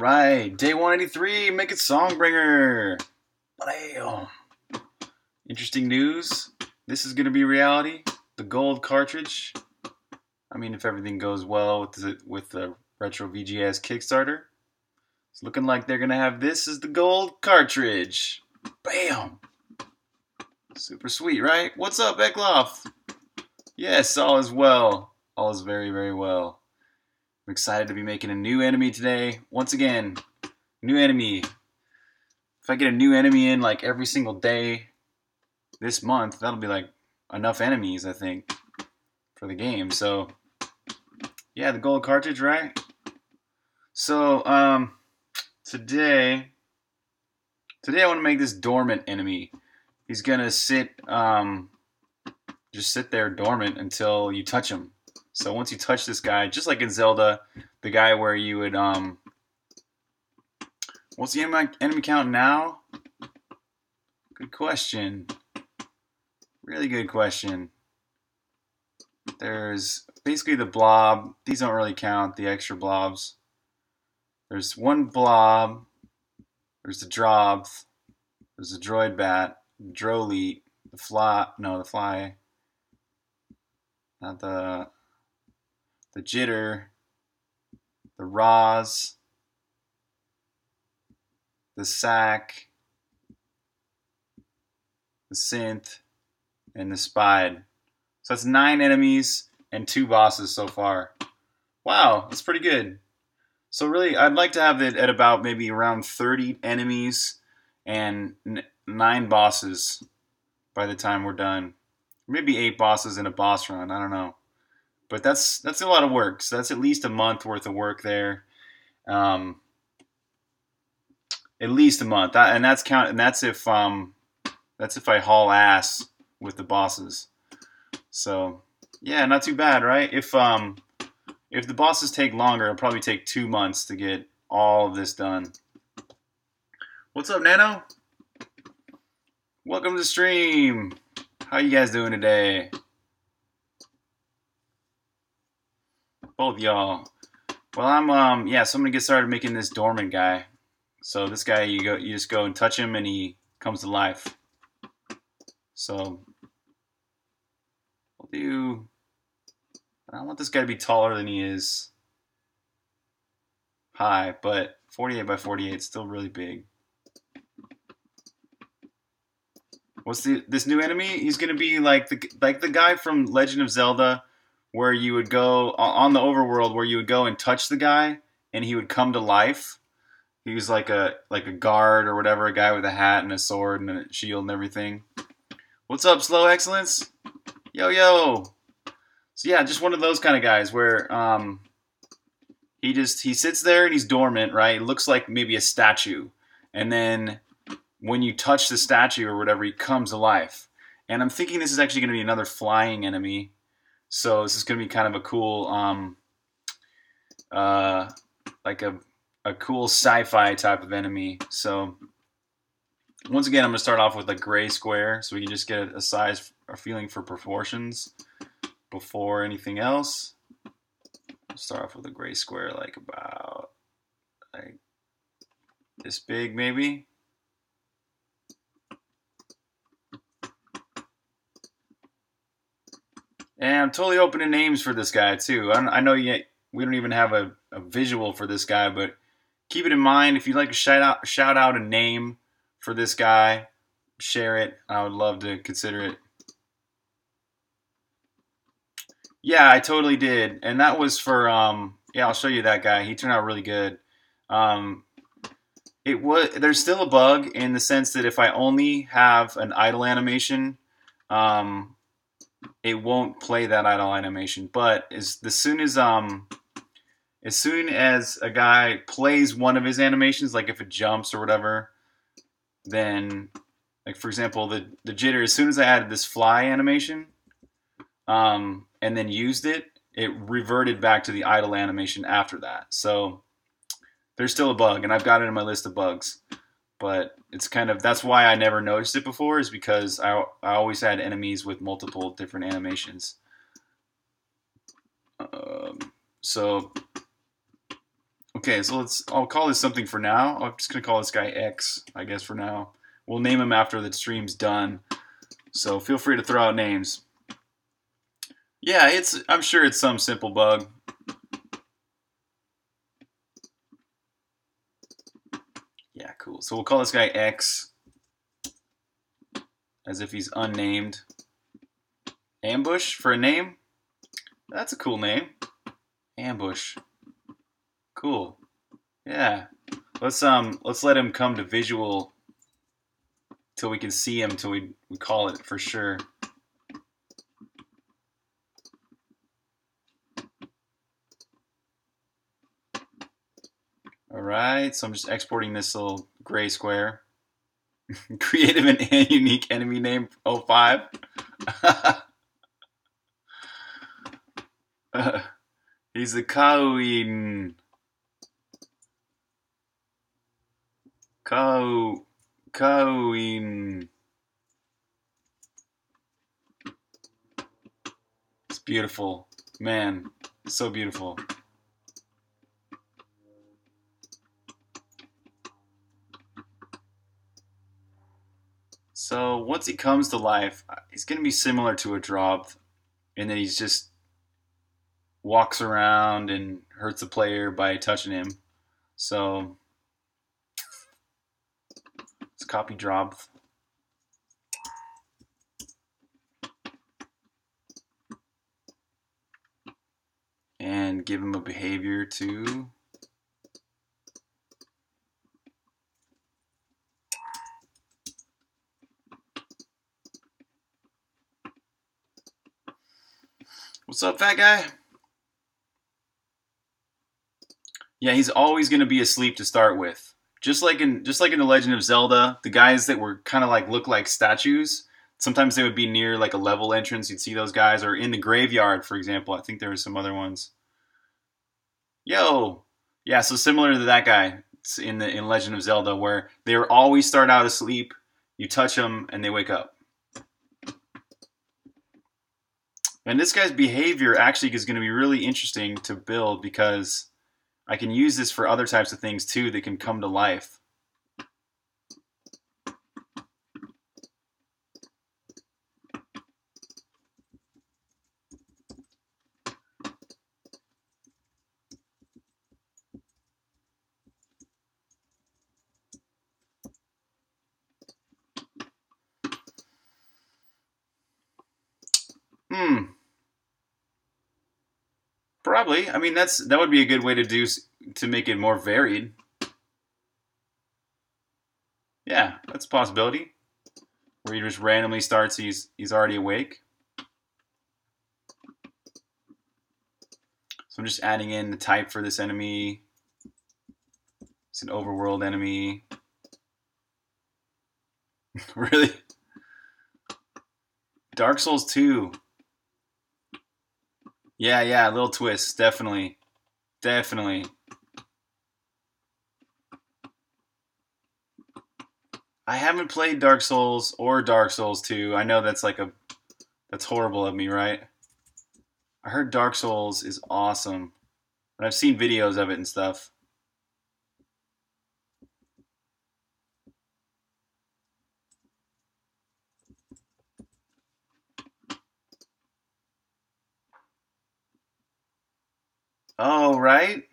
Alright, day 183, make it Songbringer! Bam! Interesting news. This is going to be reality. The gold cartridge. I mean, if everything goes well with the retro VGS Kickstarter. It's looking like they're going to have this as the gold cartridge. Bam! Super sweet, right? What's up, Eklof? Yes, all is well. All is very, very well. I'm excited to be making a new enemy today. Once again, new enemy. If I get a new enemy in like every single day this month, that'll be like enough enemies, I think, for the game. So, yeah, the gold cartridge, right? So, today I want to make this dormant enemy. He's gonna sit, just sit there dormant until you touch him. So once you touch this guy, just like in Zelda, the guy where you would, what's the enemy count now? Good question. Really good question. There's basically the blob. These don't really count, the extra blobs. There's one blob. There's the droth. There's the droid bat. Drolete. The fly. No, the fly. Not the... The jitter, the Roz, the sack, the synth, and the spide. So that's 9 enemies and 2 bosses so far. Wow, that's pretty good. So really, I'd like to have it at about maybe around 30 enemies and 9 bosses by the time we're done. Maybe 8 bosses in a boss run, I don't know. But that's a lot of work. So that's at least a month worth of work there. At least a month, and that's count. And that's if I haul ass with the bosses. So yeah, not too bad, right? If the bosses take longer, it'll probably take 2 months to get all of this done. What's up, Nano? Welcome to the stream. How you guys doing today? Both y'all. Well, I'm yeah. So I'm gonna get started making this dormant guy. So this guy, you just go and touch him, and he comes to life. So we'll do. I don't want this guy to be taller than he is high, but 48 by 48 is still really big. What's this new enemy? He's gonna be like the guy from Legend of Zelda, where you would go on the overworld, where you would go and touch the guy, and he would come to life. He was like a guard or whatever, a guy with a hat and a sword and a shield and everything. What's up, Slow Excellence? Yo, yo. So yeah, just one of those kind of guys where he sits there and he's dormant, right? It looks like maybe a statue, and then when you touch the statue or whatever, he comes to life. And I'm thinking this is actually going to be another flying enemy. So this is going to be kind of a cool, like a cool sci-fi type of enemy. So once again, I'm going to start off with a gray square so we can just get a size, a feeling for proportions before anything else. I'll start off with a gray square like about like this big maybe. And I'm totally open to names for this guy, too. I know yet we don't even have a visual for this guy, but keep it in mind. If you'd like to shout out a name for this guy, share it. I would love to consider it. Yeah, I totally did. And that was for, yeah, I'll show you that guy. He turned out really good. There's still a bug in the sense that if I only have an idle animation, it won't play that idle animation, but as soon as a guy plays one of his animations, like if it jumps or whatever, then like for example the jitter, as soon as I added this fly animation, and then used it, it reverted back to the idle animation after that. So there's still a bug, and I've got it in my list of bugs. But it's kind of, that's why I never noticed it before, is because I always had enemies with multiple different animations. So Okay, so I'll call this something for now. I'm just going to call this guy X, I guess, for now. We'll name him after the stream's done. So feel free to throw out names. Yeah, I'm sure it's some simple bug. Yeah, cool. So we'll call this guy X, as if he's unnamed. Ambush for a name? That's a cool name. Ambush. Cool. Yeah. Let's let him come to visual till we can see him, till we call it for sure. All right, so I'm just exporting this little gray square. Creative and unique enemy name 05. He's a Kauin. Kauin. It's beautiful. Man, so beautiful. So once he comes to life, he's going to be similar to a Drob, and then he's just walks around and hurts the player by touching him. So copy Drob. And give him a behavior to what's up, fat guy? Yeah, he's always going to be asleep to start with. Just like in The Legend of Zelda, the guys that were kind of like look like statues, sometimes they would be near like a level entrance. You'd see those guys, or in the graveyard, for example. I think there were some other ones. Yo, yeah. So similar to that guy in Legend of Zelda, where they always start out asleep. You touch them, and they wake up. And this guy's behavior actually is going to be really interesting to build, because I can use this for other types of things too that can come to life. Probably. I mean, that would be a good way to make it more varied. Yeah, that's a possibility. Where he just randomly starts, he's already awake. So I'm just adding in the type for this enemy. It's an overworld enemy. Really? Dark Souls 2. Yeah, a little twist, definitely. Definitely. I haven't played Dark Souls or Dark Souls 2. I know that's horrible of me, right? I heard Dark Souls is awesome. And I've seen videos of it and stuff. Oh, right?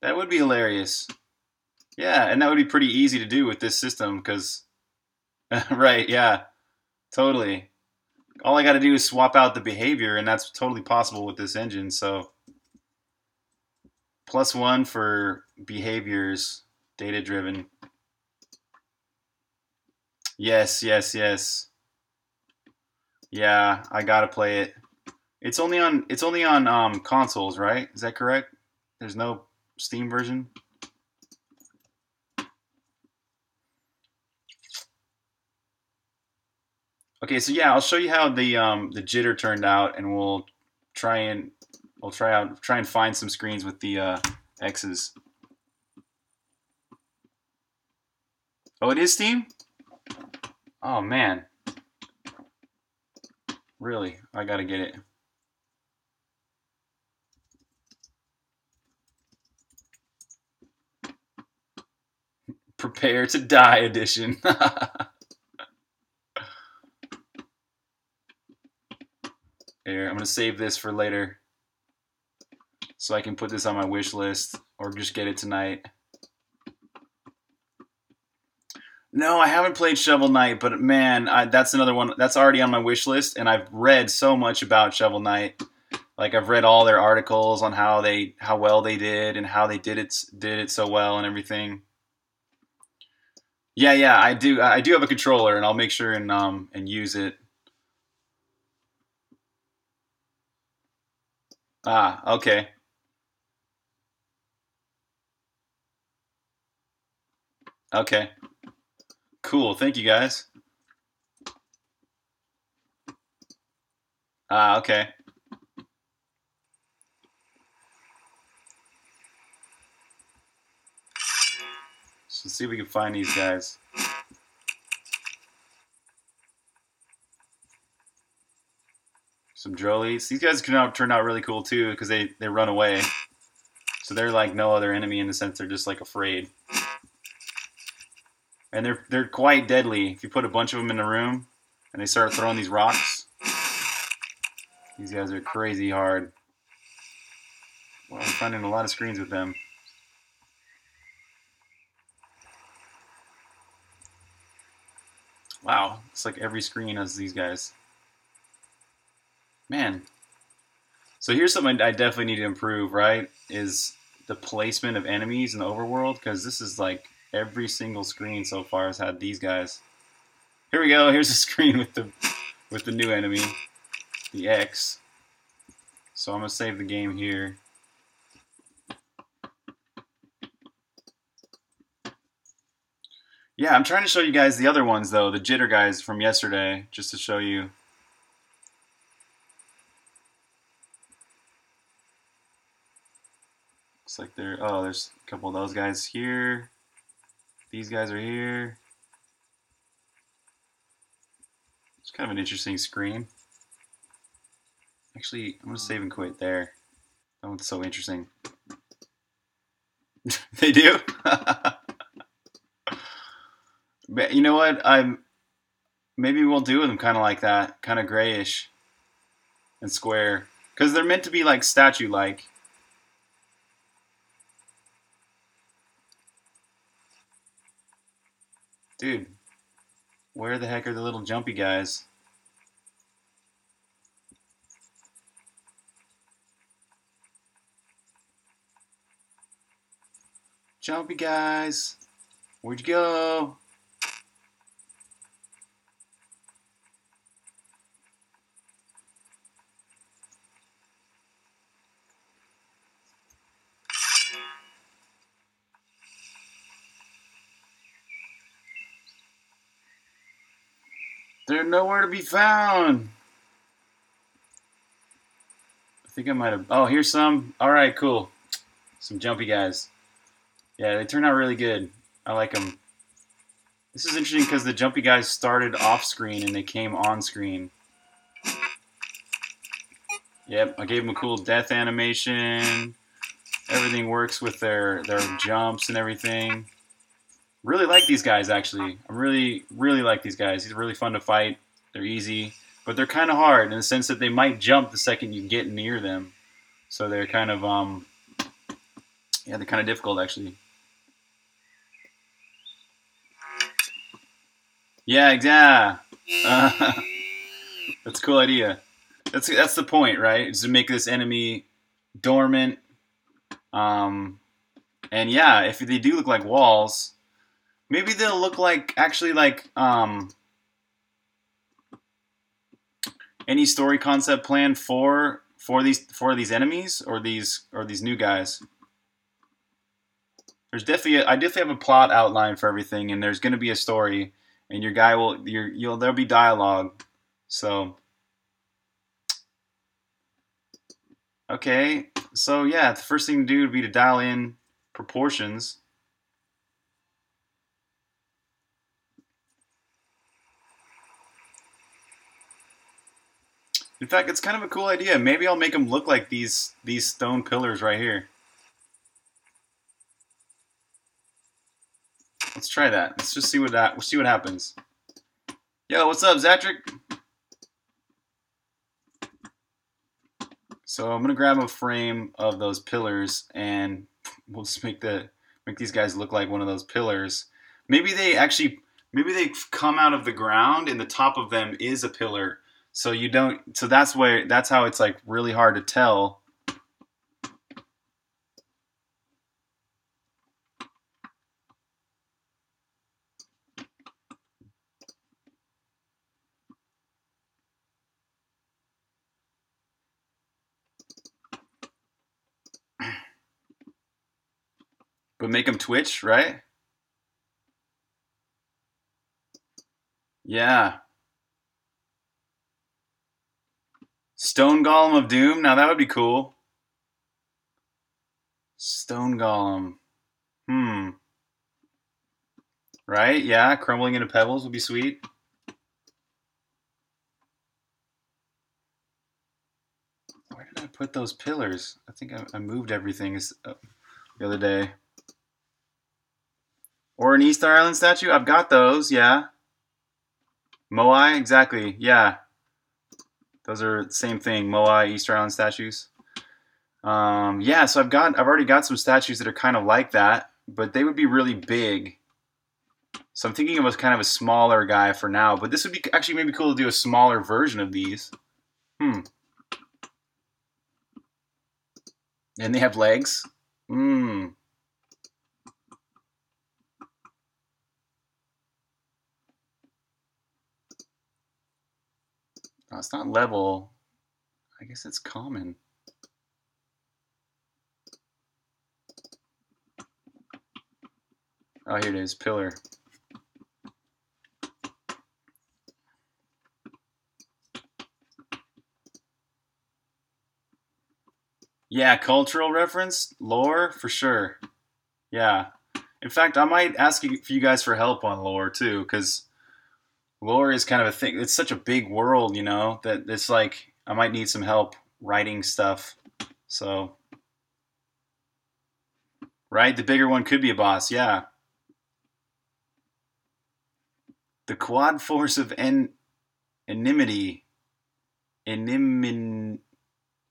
That would be hilarious. Yeah, and that would be pretty easy to do with this system, because... right, yeah. Totally. All I gotta do is swap out the behavior, and that's totally possible with this engine, so... +1 for behaviors, data-driven. Yes. Yeah, I gotta play it. It's only on consoles, right? Is that correct? There's no Steam version. Okay, so yeah, I'll show you how the jitter turned out, and we'll try and find some screens with the X's. Oh, it is Steam? Oh man. Really? I gotta get it. Prepare to Die edition. Here, I'm going to save this for later so I can put this on my wish list or just get it tonight. No, I haven't played Shovel Knight, but man, that's another one. That's already on my wish list, and I've read so much about Shovel Knight. Like, I've read all their articles on how well they did and how they did it so well and everything. Yeah, I do have a controller, and I'll make sure and use it. Ah, okay. Okay. Cool. Thank you, guys. Ah, okay. So let's see if we can find these guys. Some drollies. These guys can turn out really cool too, because they run away. So they're like no other enemy in the sense they're just like afraid. And they're quite deadly. If you put a bunch of them in a room and they start throwing these rocks, these guys are crazy hard. Well, I'm finding a lot of screens with them. Wow, it's like every screen has these guys. Man, so here's something I definitely need to improve, right, is the placement of enemies in the overworld, because this is like every single screen so far has had these guys. Here we go, here's a screen with the new enemy, the X. So I'm going to save the game here. Yeah, I'm trying to show you guys the other ones though, the jitter guys from yesterday, just to show you. Looks like there's a couple of those guys here. These guys are here. It's kind of an interesting screen. Actually, I'm gonna save and quit there. That one's so interesting. They do. But you know what? Maybe we'll do them kind of like that, kind of grayish and square, because they're meant to be like statue-like. Dude, where the heck are the little jumpy guys? Jumpy guys, where'd you go? They're nowhere to be found. I think I might have... Oh, here's some. All right, cool. Some jumpy guys. Yeah, they turn out really good. I like them. This is interesting because the jumpy guys started off screen and they came on screen. Yep, I gave them a cool death animation. Everything works with their jumps and everything. Really like these guys, actually. I really like these guys. They're really fun to fight. They're easy, but they're kind of hard in the sense that they might jump the second you get near them. So they're kind of, yeah, they're kind of difficult, actually. Yeah, exactly. That's a cool idea. That's the point, right? Is to make this enemy dormant. And yeah, if they do look like walls. Maybe they'll look like, actually, like, any story concept plan for these enemies or these new guys. There's definitely I definitely have a plot outline for everything, and there's going to be a story, and your guy will there'll be dialogue. So okay, so yeah, the first thing to do would be to dial in proportions. In fact, it's kind of a cool idea. Maybe I'll make them look like these stone pillars right here. Let's try that. Let's just see what that. We'll see what happens. Yo, what's up, Zatrick? So I'm gonna grab a frame of those pillars, and we'll just make these guys look like one of those pillars. Maybe they actually, maybe they come out of the ground, and the top of them is a pillar. So you don't. So that's where. That's how it's like really hard to tell. But make them twitch, right? Yeah. Stone Golem of Doom? Now that would be cool. Stone Golem. Hmm. Right? Yeah, crumbling into pebbles would be sweet. Where did I put those pillars? I think I moved everything the other day. Or an Easter Island statue? I've got those, yeah. Moai, exactly, yeah. Those are the same thing, Moai, Easter Island statues. Yeah, so I've already got some statues that are kind of like that, but they would be really big. So I'm thinking of a kind of a smaller guy for now, but this would be actually maybe cool to do a smaller version of these. Hmm. And they have legs? Hmm. Oh, it's not level. I guess it's common. Oh, here it is, pillar. Yeah, cultural reference, lore, for sure. Yeah. In fact, I might ask you guys for help on lore, too, because lore is kind of a thing. It's such a big world, you know, that it's like I might need some help writing stuff. So, right? The bigger one could be a boss, yeah. The quad force of enmity.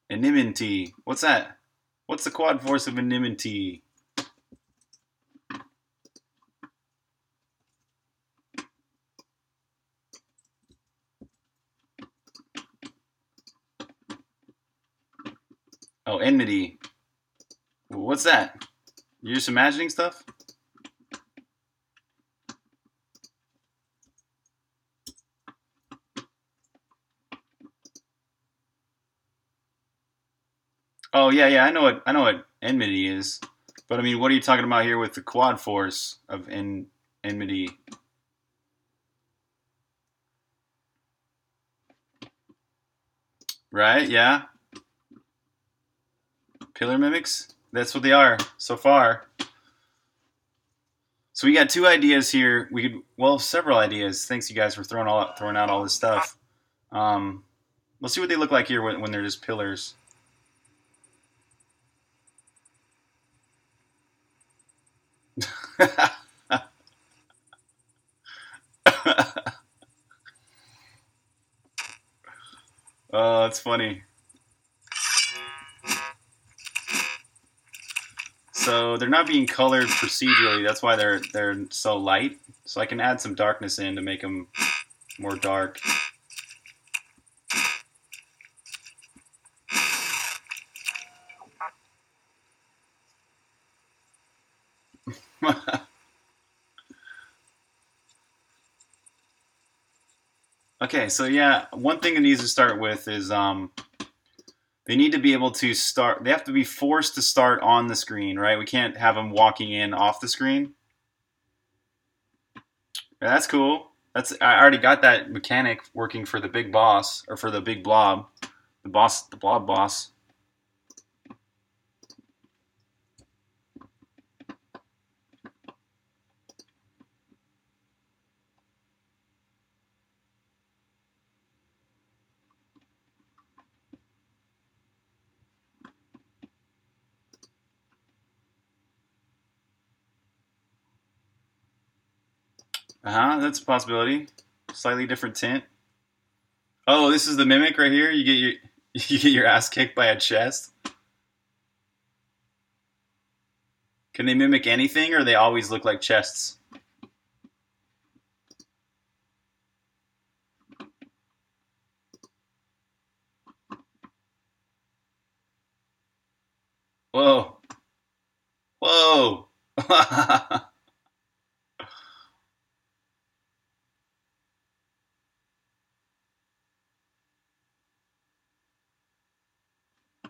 Enmity. What's that? What's the quad force of enmity? Oh, enmity. What's that? You're just imagining stuff? Oh, yeah, yeah, I know what enmity is. But, I mean, what are you talking about here with the quad force of enmity? Right, yeah. Pillar mimics? That's what they are so far. So we got two ideas here. We could, well, several ideas. Thanks you guys for throwing out all this stuff. Let's see what they look like here when they're just pillars. Oh, that's funny. So they're not being colored procedurally. That's why they're so light. So I can add some darkness in to make them more dark. Okay, so yeah, one thing it needs to start with is they need to be able to start, they have to be forced to start on the screen, right? We can't have them walking in off the screen. Yeah, that's cool. I already got that mechanic working for the big boss, or for the big blob. The blob boss. That's a possibility. Slightly different tint. Oh, this is the mimic right here. You get your ass kicked by a chest. Can they mimic anything, or they always look like chests? Whoa. Whoa.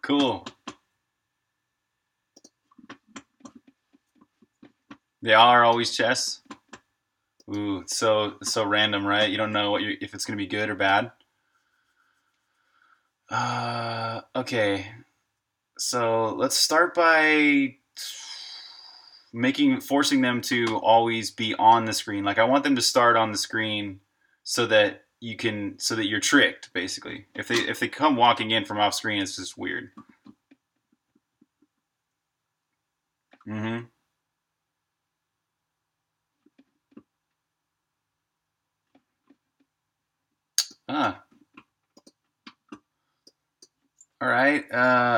Cool. They are always chests. Ooh, it's so random, right? You don't know what if it's gonna be good or bad. Okay. So let's start by forcing them to always be on the screen. Like I want them to start on the screen so that you're tricked, basically. If they come walking in from off screen, it's just weird. Mm-hmm. Ah. All right.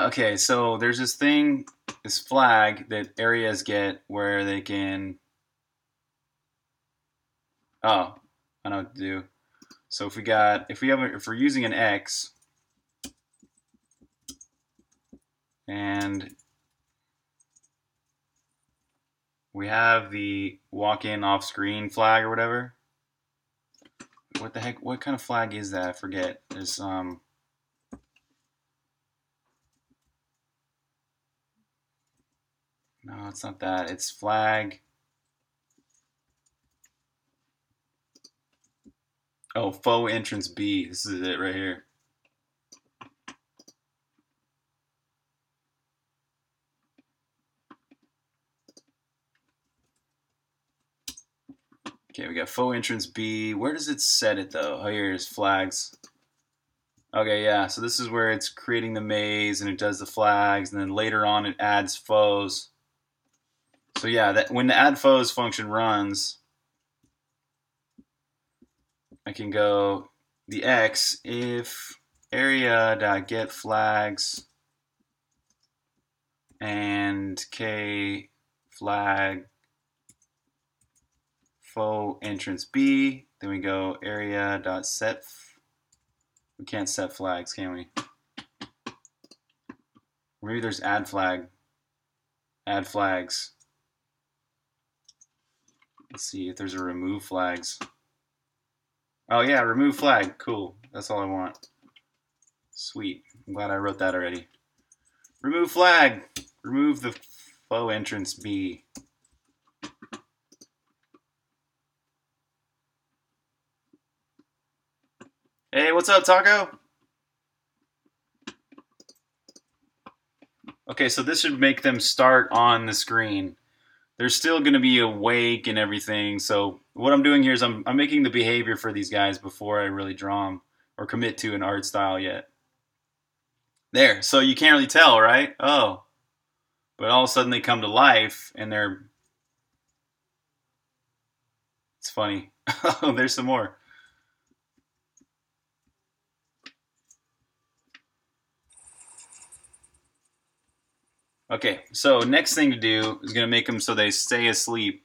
Okay, so there's this thing, this flag that areas get where they can... Oh, I know what to do. So if we're using an X and we have the walk-in off-screen flag or whatever. What the heck? What kind of flag is that? I forget. There's no, it's not that. It's flag. Oh, faux entrance B. This is it right here. Okay, we got faux entrance B. Where does it set it though? Oh, here it is, flags. Okay, yeah, so this is where it's creating the maze and it does the flags, and then later on it adds foes. So yeah, when the add foes function runs, I can go the X if area.get flags and K flag faux entrance B. Then we go area.set. We can't set flags, can we? Maybe there's add flag. Add flags. Let's see if there's a remove flags. Oh yeah, remove flag. Cool. That's all I want. Sweet. I'm glad I wrote that already. Remove flag. Remove the faux entrance B. Hey, what's up, Taco? Okay, so this should make them start on the screen. They're still going to be awake and everything, so what I'm doing here is I'm making the behavior for these guys before I really draw them or commit to an art style yet. There, so you can't really tell, right? Oh, but all of a sudden they come to life and they're... It's funny. Oh, there's some more. Okay, so next thing to do is going to make them so they stay asleep.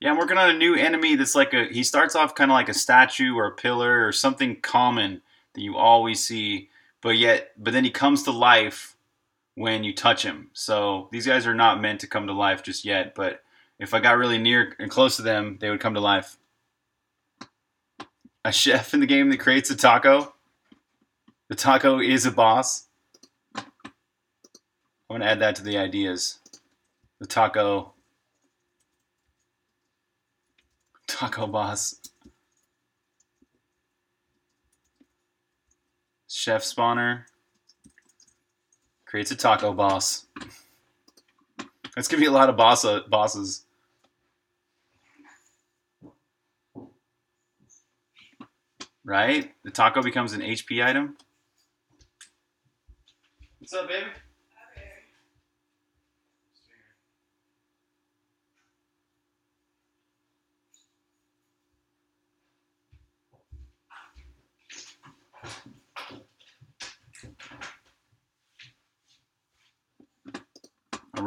Yeah, I'm working on a new enemy that's like he starts off kind of like a statue or a pillar or something common that you always see, but then he comes to life when you touch him. So these guys are not meant to come to life just yet, but if I got really near and close to them, they would come to life. A chef in the game that creates a taco. The taco is a boss. I'm going to add that to the ideas. The taco. Taco boss. Chef spawner. Creates a taco boss. That's going to be a lot of bosses. Right? The taco becomes an HP item. What's up, baby?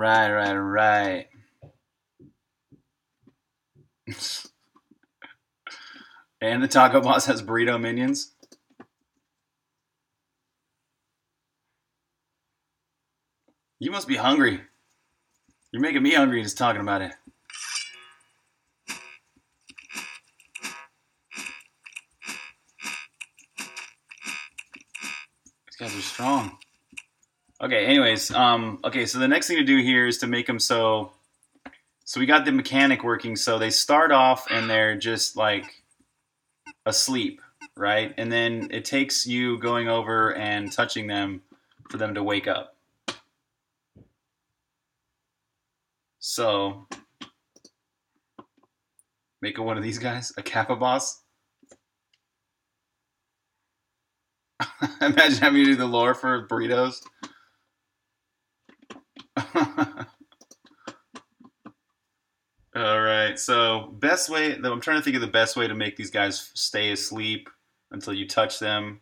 Right. And the Taco Boss has burrito minions. You must be hungry. You're making me hungry just talking about it. These guys are strong. Okay, anyways, okay, so the next thing to do here is to make them so we got the mechanic working, so they start off and they're just like asleep, right? And then it takes you going over and touching them for them to wake up. So, make one of these guys, a Kappa boss. Imagine having to do the lore for burritos. All right, so best way, though, I'm trying to think of the best way to make these guys stay asleep until you touch them.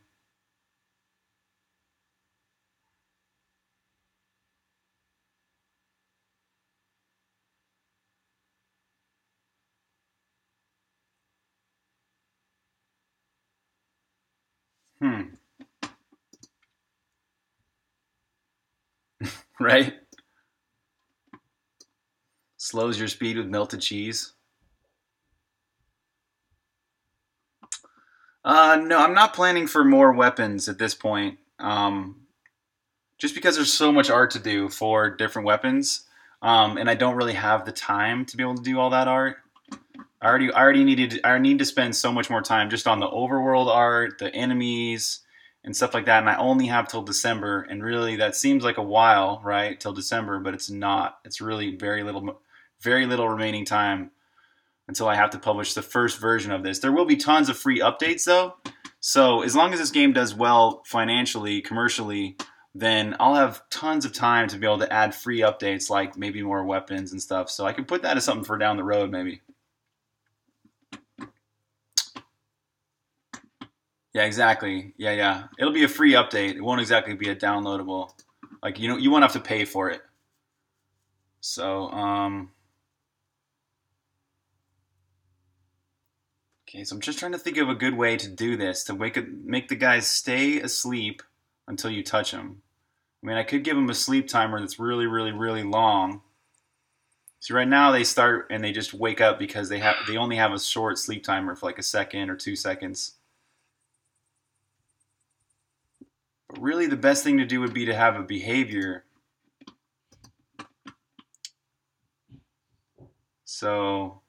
Right? Slows your speed with melted cheese. No, I'm not planning for more weapons at this point. Just because there's so much art to do for different weapons, and I don't really have the time to be able to do all that art. I need to spend so much more time just on the overworld art, the enemies, and stuff like that, and I only have till December, and really that seems like a while, right, till December, but it's not. It's really very little remaining time until I have to publish the first version of this. There will be tons of free updates, though, so as long as this game does well financially, commercially, then I'll have tons of time to be able to add free updates, like maybe more weapons and stuff, so I can put that as something for down the road, maybe. Yeah, exactly. Yeah. It'll be a free update. It won't exactly be a downloadable. Like, you know, you won't have to pay for it. So, okay, so I'm just trying to think of a good way to do this, to make the guys stay asleep until you touch them. I mean, I could give them a sleep timer that's really, really, really long. See, right now they start and they just wake up because they only have a short sleep timer for like a second or 2 seconds. But really, the best thing to do would be to have a behavior. So,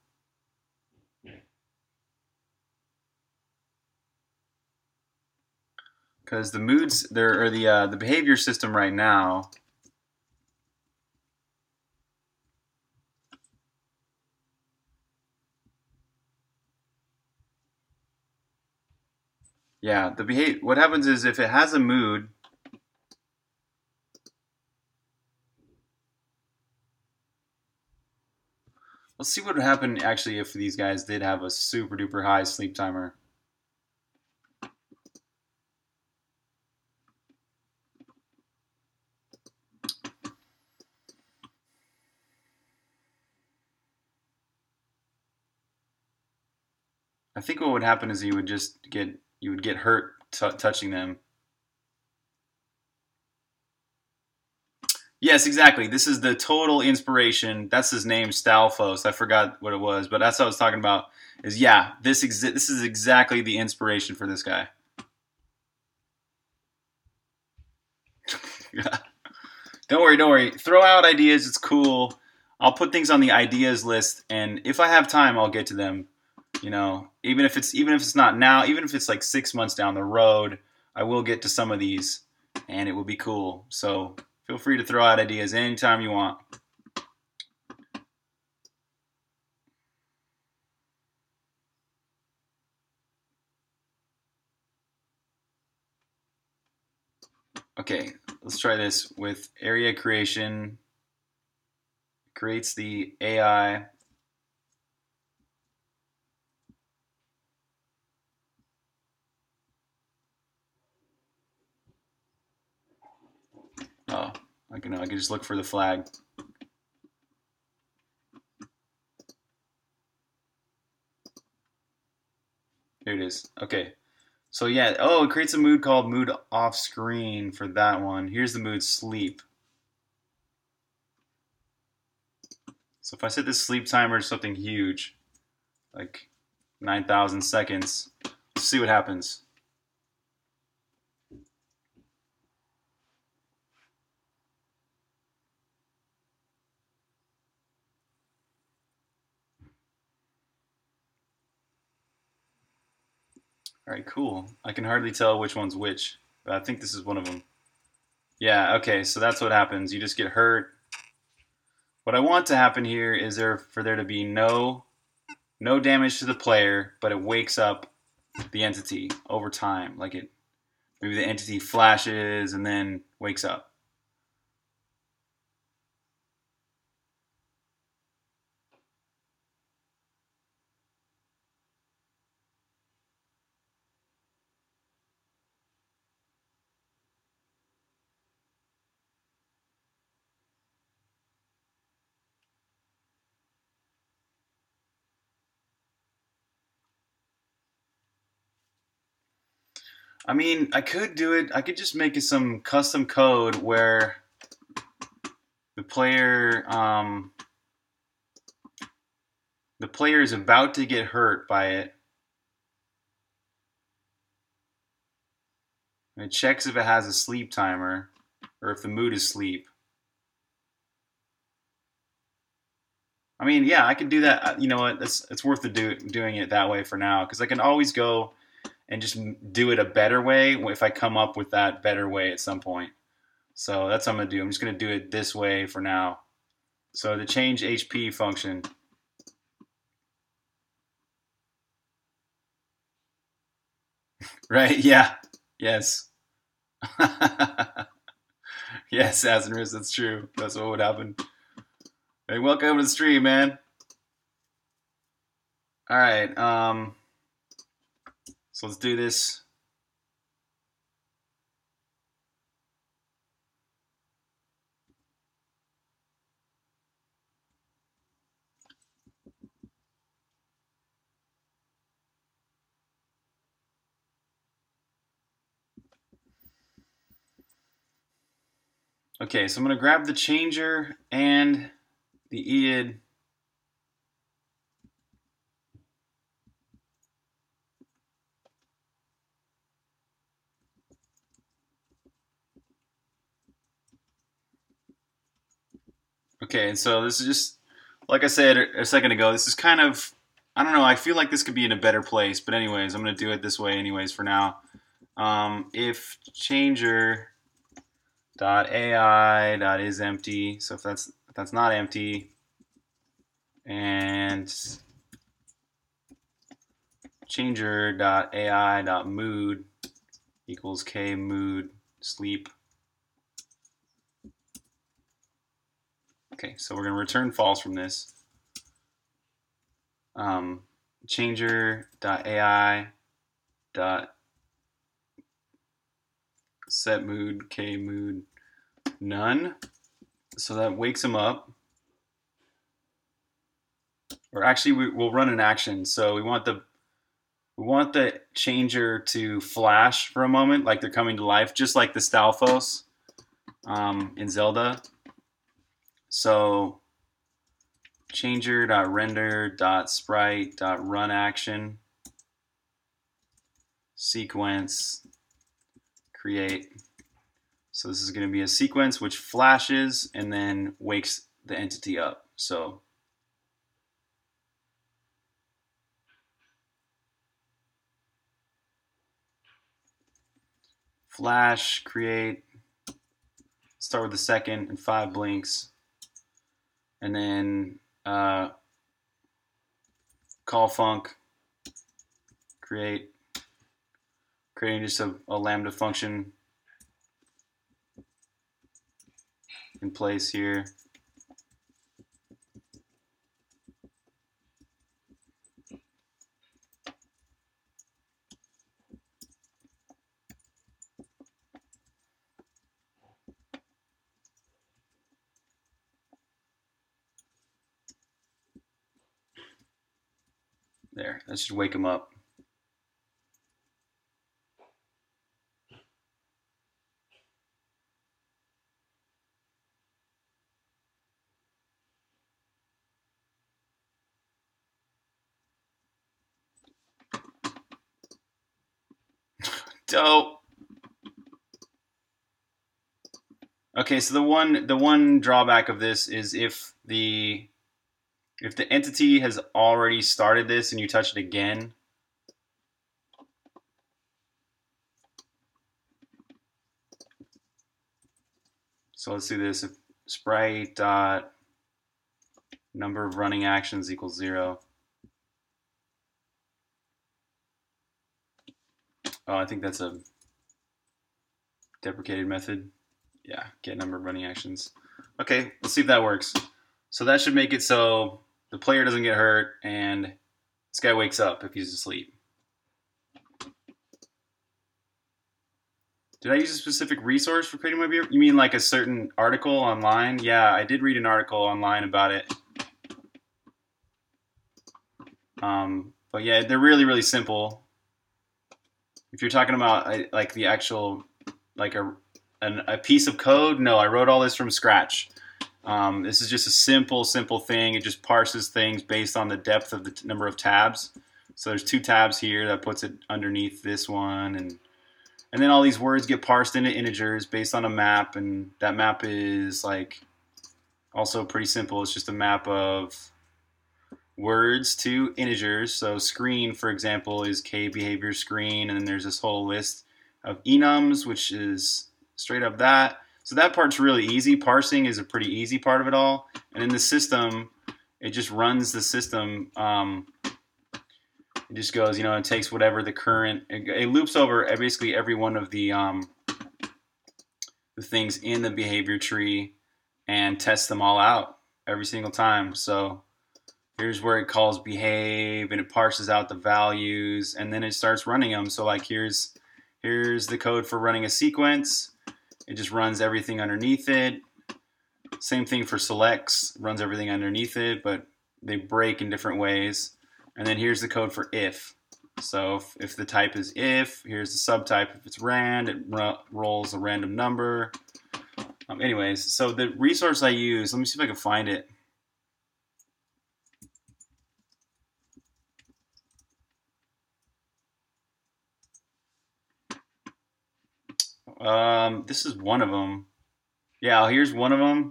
because the moods there are the behavior system right now. Yeah, what happens is if it has a mood, let's see what would happen actually if these guys did have a super duper high sleep timer. I think what would happen is you would get hurt touching them. Yes, exactly. This is the total inspiration. That's his name, Stalfos. I forgot what it was, but that's what I was talking about. Is yeah, this is exactly the inspiration for this guy. Don't worry. Throw out ideas. It's cool. I'll put things on the ideas list, and if I have time, I'll get to them. You know, even if it's not now, even if it's like 6 months down the road, I will get to some of these and it will be cool. So feel free to throw out ideas anytime you want. Okay, let's try this with area creation. Creates the AI. Oh, I can just look for the flag. Here it is. Okay. So yeah, oh, it creates a mood called mood off screen for that one. Here's the mood sleep. So if I set this sleep timer to something huge, like 9,000 seconds, let's see what happens. Alright, cool. I can hardly tell which one's which, but I think this is one of them. Yeah, okay, so that's what happens. You just get hurt. What I want to happen here is for there to be no damage to the player, but it wakes up the entity over time. Like maybe the entity flashes and then wakes up. I mean, I could do it. I could just make it some custom code where the player is about to get hurt by it, and it checks if it has a sleep timer or if the mood is sleep. I mean, yeah, I could do that. You know what? It's worth the doing it that way for now, because I can always go and just do it a better way if I come up with that better way at some point. So that's what I'm going to do. I'm just going to do it this way for now. So the change HP function. Right, yeah, yes. Yes, Asinris, that's true. That's what would happen. Hey, welcome to the stream, man. All right, so let's do this. Okay, so I'm going to grab the changer and the Eid. Okay, so this is just, like I said a second ago, this is kind of, I don't know, I feel like this could be in a better place, but anyways, I'm going to do it this way anyways for now. If changer.ai.isEmpty, so if that's not empty, and changer.ai.mood equals kmood sleep. Okay, so we're going to return false from this. Changer.ai.setMood kMood none. So that wakes him up. Or actually, we'll run an action. So we want the changer to flash for a moment, like they're coming to life, just like the Stalfos in Zelda. So changer.render.sprite.runAction sequence create. So this is going to be a sequence which flashes and then wakes the entity up. So flash create, start with the second and 5 blinks. And then call func create, creating just a lambda function in place here. There, that should wake him up. dope. Okay, so the one drawback of this is if the entity has already started this and you touch it again, so let's do this. If sprite dot number of running actions equals 0. Oh, I think that's a deprecated method. Yeah, get number of running actions. Okay, let's see if that works. So that should make it so the player doesn't get hurt and this guy wakes up if he's asleep. Did I use a specific resource for creating my beer? You mean like a certain article online? Yeah, I did read an article online about it. But yeah, they're really, really simple. If you're talking about like the actual, like a piece of code, no, I wrote all this from scratch. This is just a simple, simple thing. It just parses things based on the depth of the number of tabs. So there's 2 tabs here that puts it underneath this one, and then all these words get parsed into integers based on a map, and that map is like also pretty simple. It's just a map of words to integers. So screen, for example, is k behavior screen, and then there's this whole list of enums, which is straight up that. So that part's really easy. Parsing is a pretty easy part of it all. And in the system, it just runs the system. It just goes, you know, it takes whatever the current, it loops over basically every one of the things in the behavior tree and tests them all out every single time. So here's where it calls behave and it parses out the values and then it starts running them. So like here's the code for running a sequence. It just runs everything underneath it. Same thing for selects, runs everything underneath it, but they break in different ways. And then here's the code for if. So if the type is if, here's the subtype. If it's rand, it rolls a random number. Anyways, so the resource I use, let me see if I can find it. This is one of them. Yeah, here's one of them.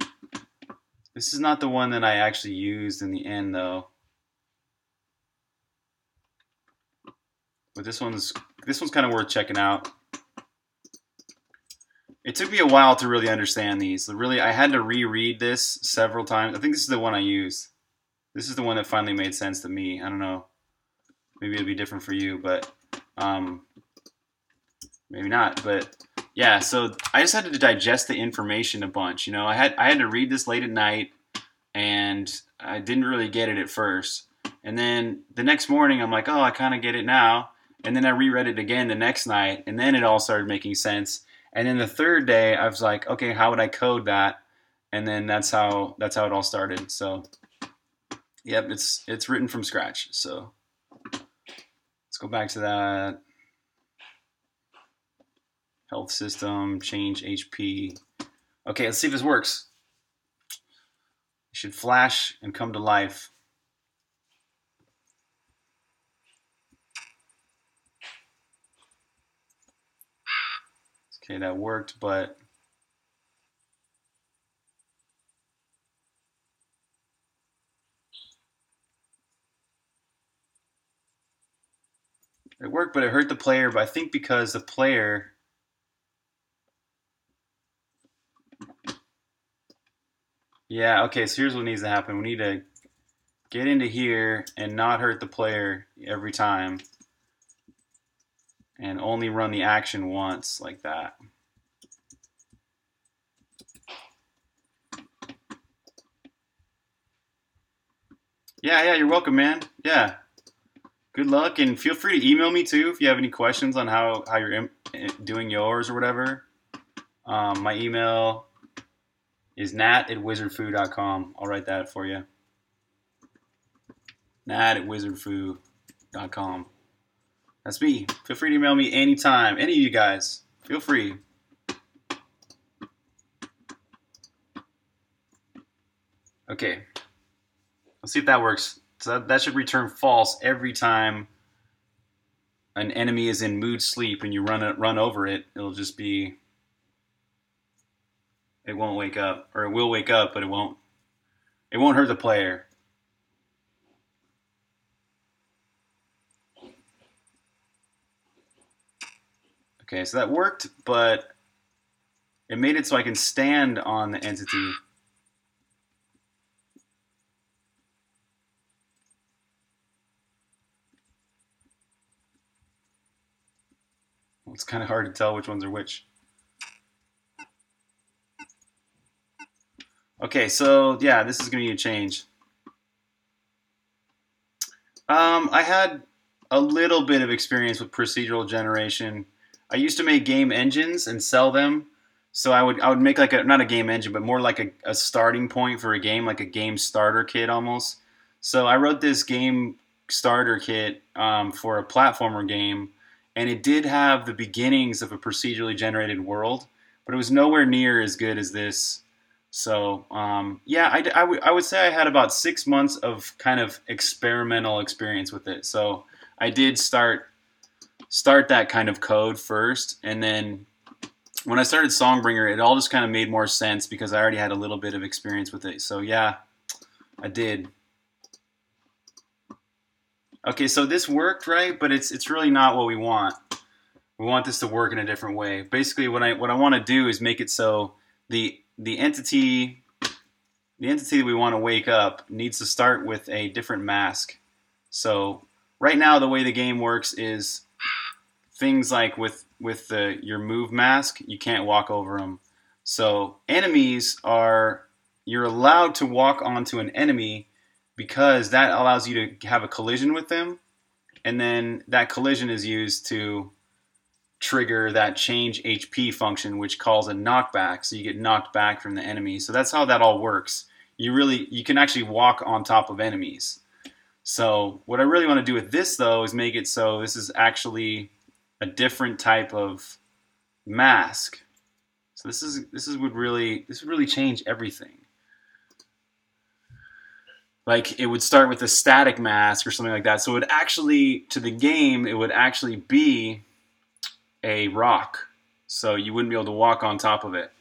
This is not the one that I actually used in the end, though. But this one's kind of worth checking out. It took me a while to really understand these. So really, I had to reread this several times. I think this is the one I used. This is the one that finally made sense to me. I don't know. Maybe it'll be different for you, but maybe not. But yeah, so I just had to digest the information a bunch. You know, I had to read this late at night, and I didn't really get it at first. And then the next morning, I'm like, oh, I kind of get it now. And then I reread it again the next night, and then it all started making sense. And then the third day, I was like, okay, how would I code that? And then that's how it all started. So, yep, it's written from scratch. So let's go back to that. Health system, change HP. Okay, let's see if this works. It should flash and come to life. Okay, that worked, but it hurt the player, but I think because the player yeah, okay, so here's what needs to happen. We need to get into here and not hurt the player every time. And only run the action once, like that. Yeah, you're welcome, man. Yeah. Good luck, and feel free to email me, too, if you have any questions on how you're doing yours or whatever. My email is nat@wizardfoo.com. I'll write that for you. nat@wizardfoo.com. That's me. Feel free to email me anytime. Any of you guys. Feel free. Okay. Let's see if that works. So that should return false every time an enemy is in mood sleep and you run over it, it'll just be... It won't wake up, or it will wake up, but it won't hurt the player. Okay, so that worked, but it made it so I can stand on the entity. Well, it's kind of hard to tell which ones are which. Okay, so yeah, this is going to need a change. I had a little bit of experience with procedural generation. I used to make game engines and sell them. So I would make like a, not a game engine, but more like a starting point for a game, like a game starter kit almost. So I wrote this game starter kit for a platformer game, and it did have the beginnings of a procedurally generated world, but it was nowhere near as good as this. So yeah, I would say I had about 6 months of kind of experimental experience with it. So I did start that kind of code first, and then when I started Songbringer, it all just kind of made more sense because I already had a little bit of experience with it. So yeah, I did. Okay, so this worked, right? But it's really not what we want. We want this to work in a different way. Basically, what I want to do is make it so the entity that we want to wake up needs to start with a different mask. So right now, the way the game works is things like with your move mask, you can't walk over them. So enemies are, you're allowed to walk onto an enemy because that allows you to have a collision with them. And then that collision is used to trigger that change HP function, which calls a knockback. So you get knocked back from the enemy. So that's how that all works. You can actually walk on top of enemies. So what I really want to do with this though is make it so this is actually a different type of mask. So this would really change everything. Like it would start with a static mask or something like that. So it would actually, to the game, it would actually be a rock. So you wouldn't be able to walk on top of it.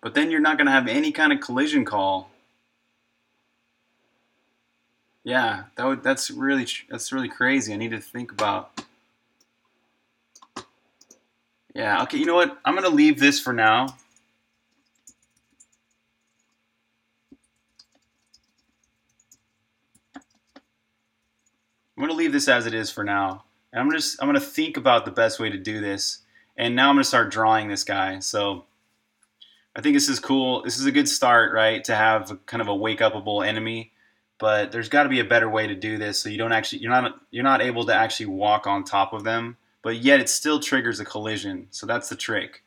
But then you're not going to have any kind of collision call. Yeah, that's really crazy. I need to think about. Yeah, okay, you know what? I'm going to leave this for now. I'm going to leave this as it is for now. And I'm going to think about the best way to do this. And now I'm going to start drawing this guy. So I think this is cool. This is a good start, right? To have kind of a wake-upable enemy, but there's got to be a better way to do this so you don't actually you're not able to actually walk on top of them, but yet it still triggers a collision. So that's the trick.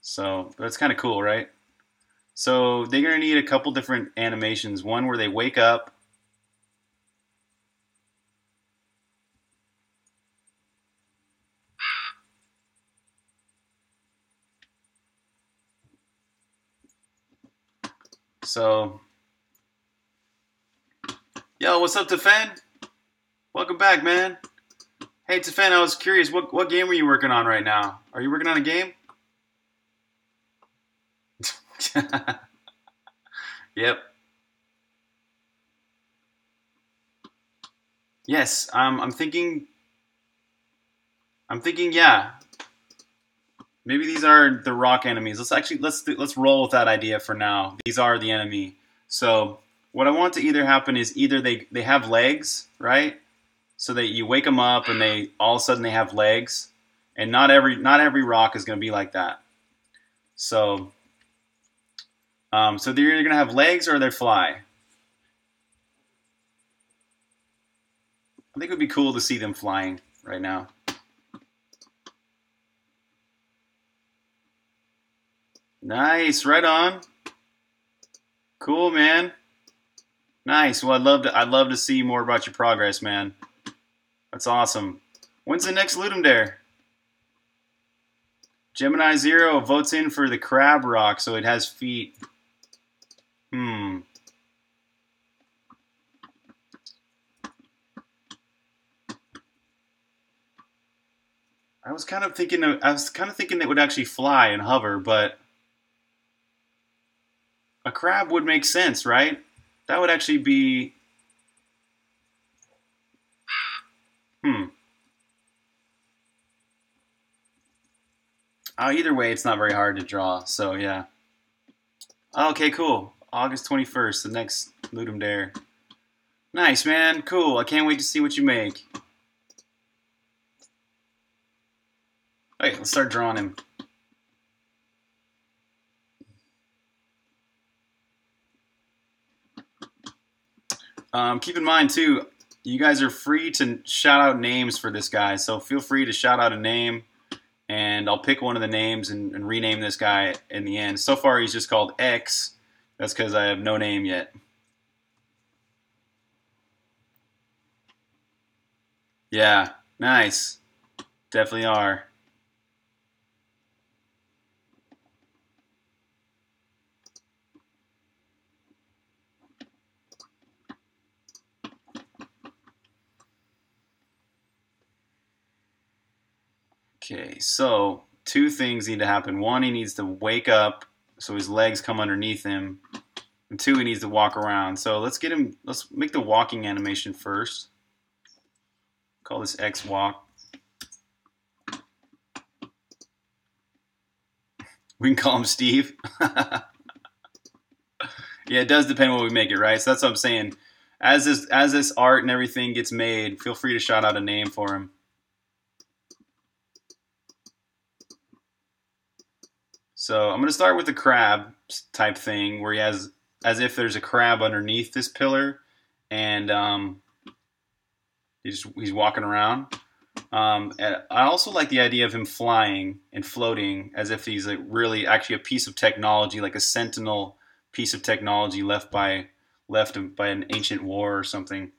So that's kind of cool, right? So they're gonna need a couple different animations. One where they wake up. So, yo, what's up, Tefen? Welcome back, man. Hey, Tefen, I was curious, what game were you working on right now? Are you working on a game? Yep. Yes, I'm thinking, yeah. Maybe these are the rock enemies. Let's roll with that idea for now. These are the enemy. So what I want to either happen is either they have legs, right? So that you wake them up and they all of a sudden they have legs, and not every rock is going to be like that. So so they're either going to have legs or they fly. I think it would be cool to see them flying right now. Nice, right on. Cool, man. Nice. Well, I'd love to see more about your progress, man. That's awesome. When's the next Ludum Dare? Gemini Zero votes in for the crab rock, so it has feet. I was kind of thinking it would actually fly and hover, but a crab would make sense, right? That would actually be... Either way, it's not very hard to draw, so yeah. Okay, cool. August 21st, the next Ludum Dare. Nice, man. Cool. I can't wait to see what you make. Okay, let's start drawing him. Keep in mind, too, you guys are free to shout out names for this guy, so feel free to shout out a name, and I'll pick one of the names and rename this guy in the end. So far, he's just called X. That's because I have no name yet. Yeah, nice. Definitely are. Okay, so two things need to happen. One, he needs to wake up so his legs come underneath him. And two, he needs to walk around. So let's make the walking animation first. Call this X walk. We can call him Steve. Yeah, it does depend what we make it, right? So that's what I'm saying. As this art and everything gets made, feel free to shout out a name for him. So I'm going to start with the crab type thing where he has, as if there's a crab underneath this pillar, and he's walking around. And I also like the idea of him flying and floating as if he's like really actually a piece of technology, like a sentinel piece of technology left by an ancient war or something.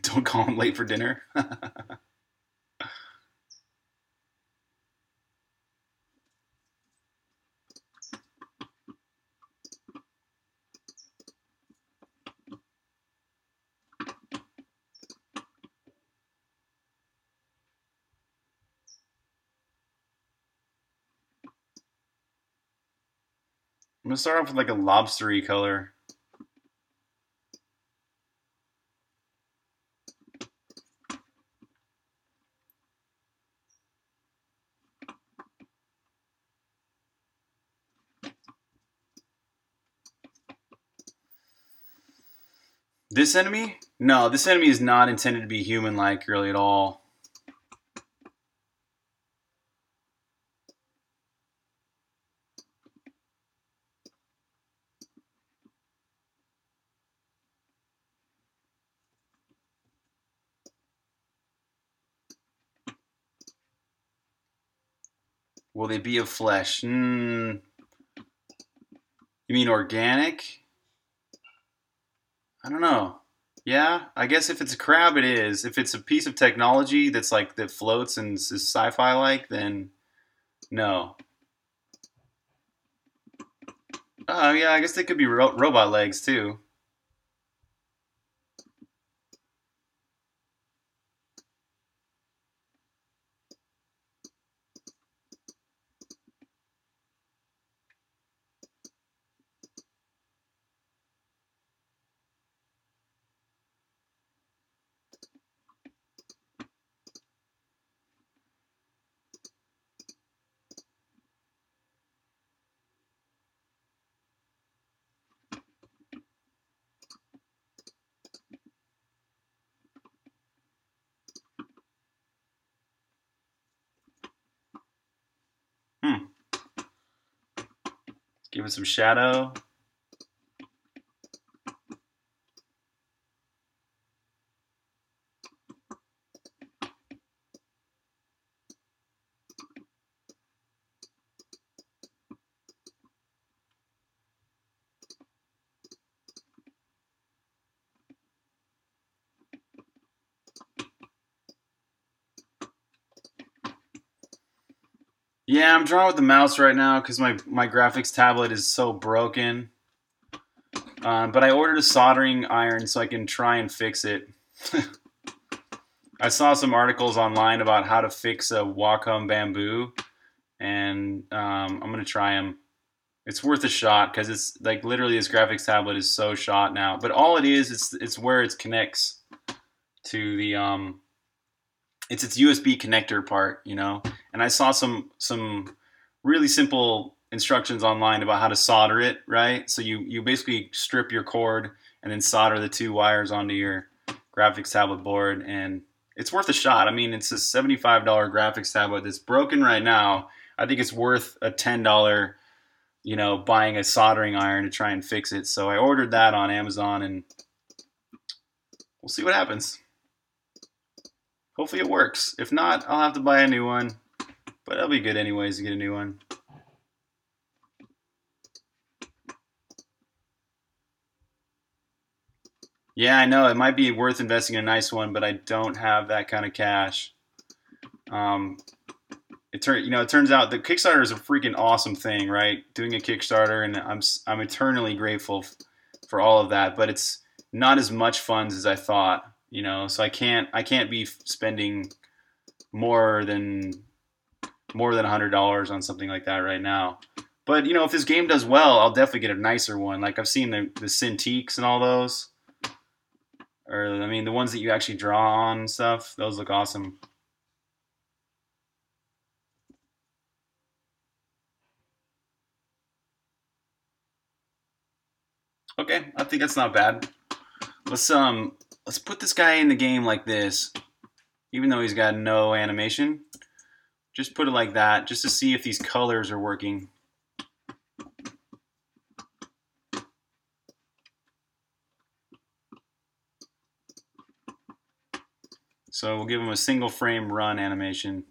Don't call him late for dinner. I'm going to start off with like a lobstery color. This enemy? No, this enemy is not intended to be human-like really at all. Will they be of flesh? You mean organic? I don't know. Yeah, I guess if it's a crab, it is. If it's a piece of technology that's like that floats and is sci-fi like, then no. Oh yeah, I guess they could be robot legs too. Give it some shadow. Yeah, I'm drawing with the mouse right now because my graphics tablet is so broken. But I ordered a soldering iron so I can try and fix it. I saw some articles online about how to fix a Wacom Bamboo, and I'm going to try them. It's worth a shot because it's like literally this graphics tablet is so shot now. But all it is, it's where it connects to the it's its USB connector part, you know. And I saw some really simple instructions online about how to solder it, right? So you basically strip your cord and then solder the two wires onto your graphics tablet board, and it's worth a shot. I mean, it's a $75 graphics tablet that's broken right now. I think it's worth a $10. You know, buying a soldering iron to try and fix it. So I ordered that on Amazon, and we'll see what happens. Hopefully it works. If not, I'll have to buy a new one. But it'll be good anyways to get a new one. Yeah, I know. It might be worth investing in a nice one, but I don't have that kind of cash. It turns out the Kickstarter is a freaking awesome thing, right? Doing a Kickstarter, and I'm eternally grateful for all of that. But it's not as much funds as I thought, you know. So I can't be spending more than $100 on something like that right now. But you know, if this game does well, I'll definitely get a nicer one. Like I've seen the Cintiqs and all those, or I mean the ones that you actually draw on and stuff. Those look awesome. Okay, I think that's not bad. Let's put this guy in the game like this, even though he's got no animation. Just put it like that, just to see if these colors are working. So we'll give him a single frame run animation.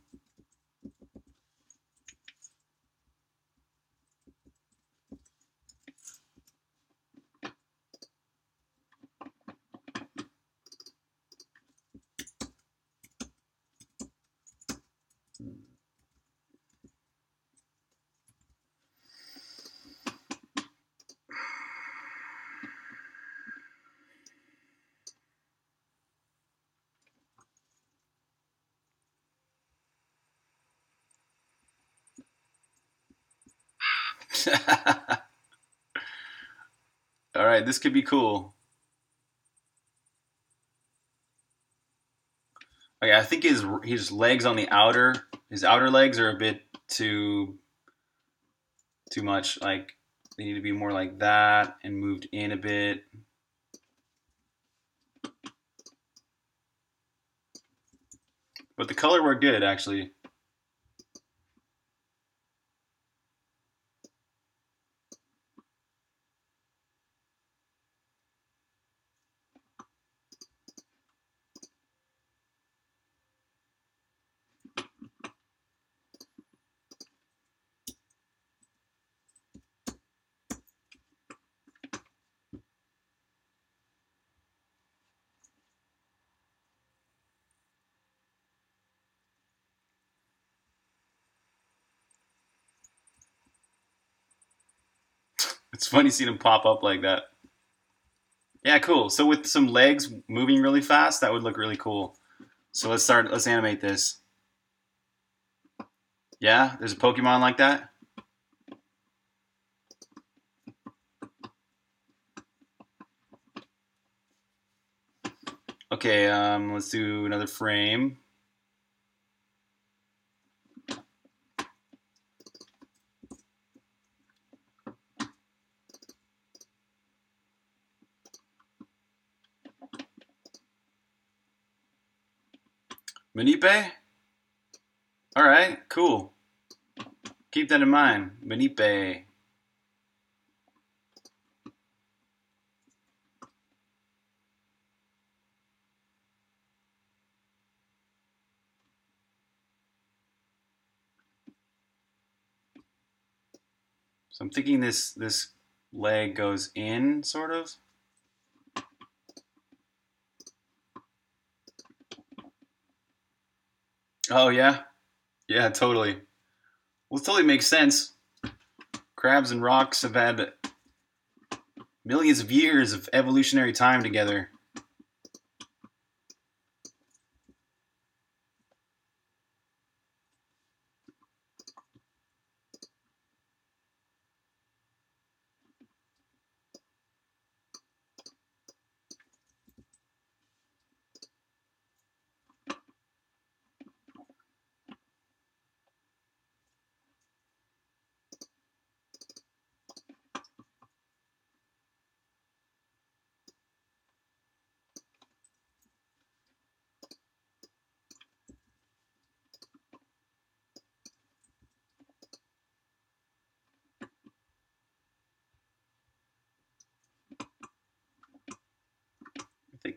All right, this could be cool. Okay, I think his legs on the outer legs are a bit too much. Like they need to be more like that and moved in a bit. But the color worked good actually. It's funny seeing them pop up like that. Yeah, cool. So with some legs moving really fast, that would look really cool. So let's animate this. Yeah, there's a Pokemon like that. Okay, let's do another frame. Manipe? Alright, cool. Keep that in mind. Manipe. So I'm thinking this leg goes in, sort of. Oh yeah, totally. Well, it totally makes sense. Crabs and rocks have had millions of years of evolutionary time together.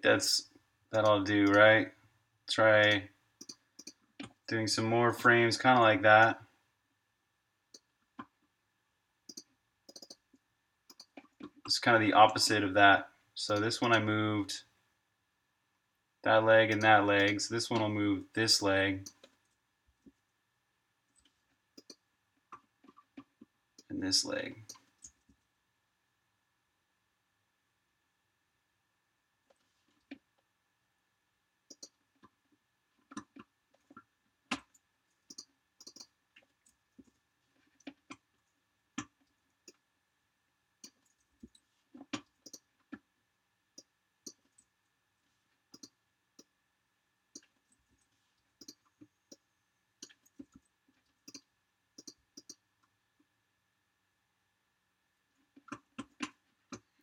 That's that I'll do, right? Try doing some more frames, kind of like that. It's kind of the opposite of that. So this one I moved that leg and that leg. So this one will move this leg. And this leg.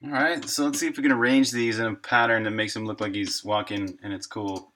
Alright, so let's see if we can arrange these in a pattern that makes him look like he's walking and it's cool.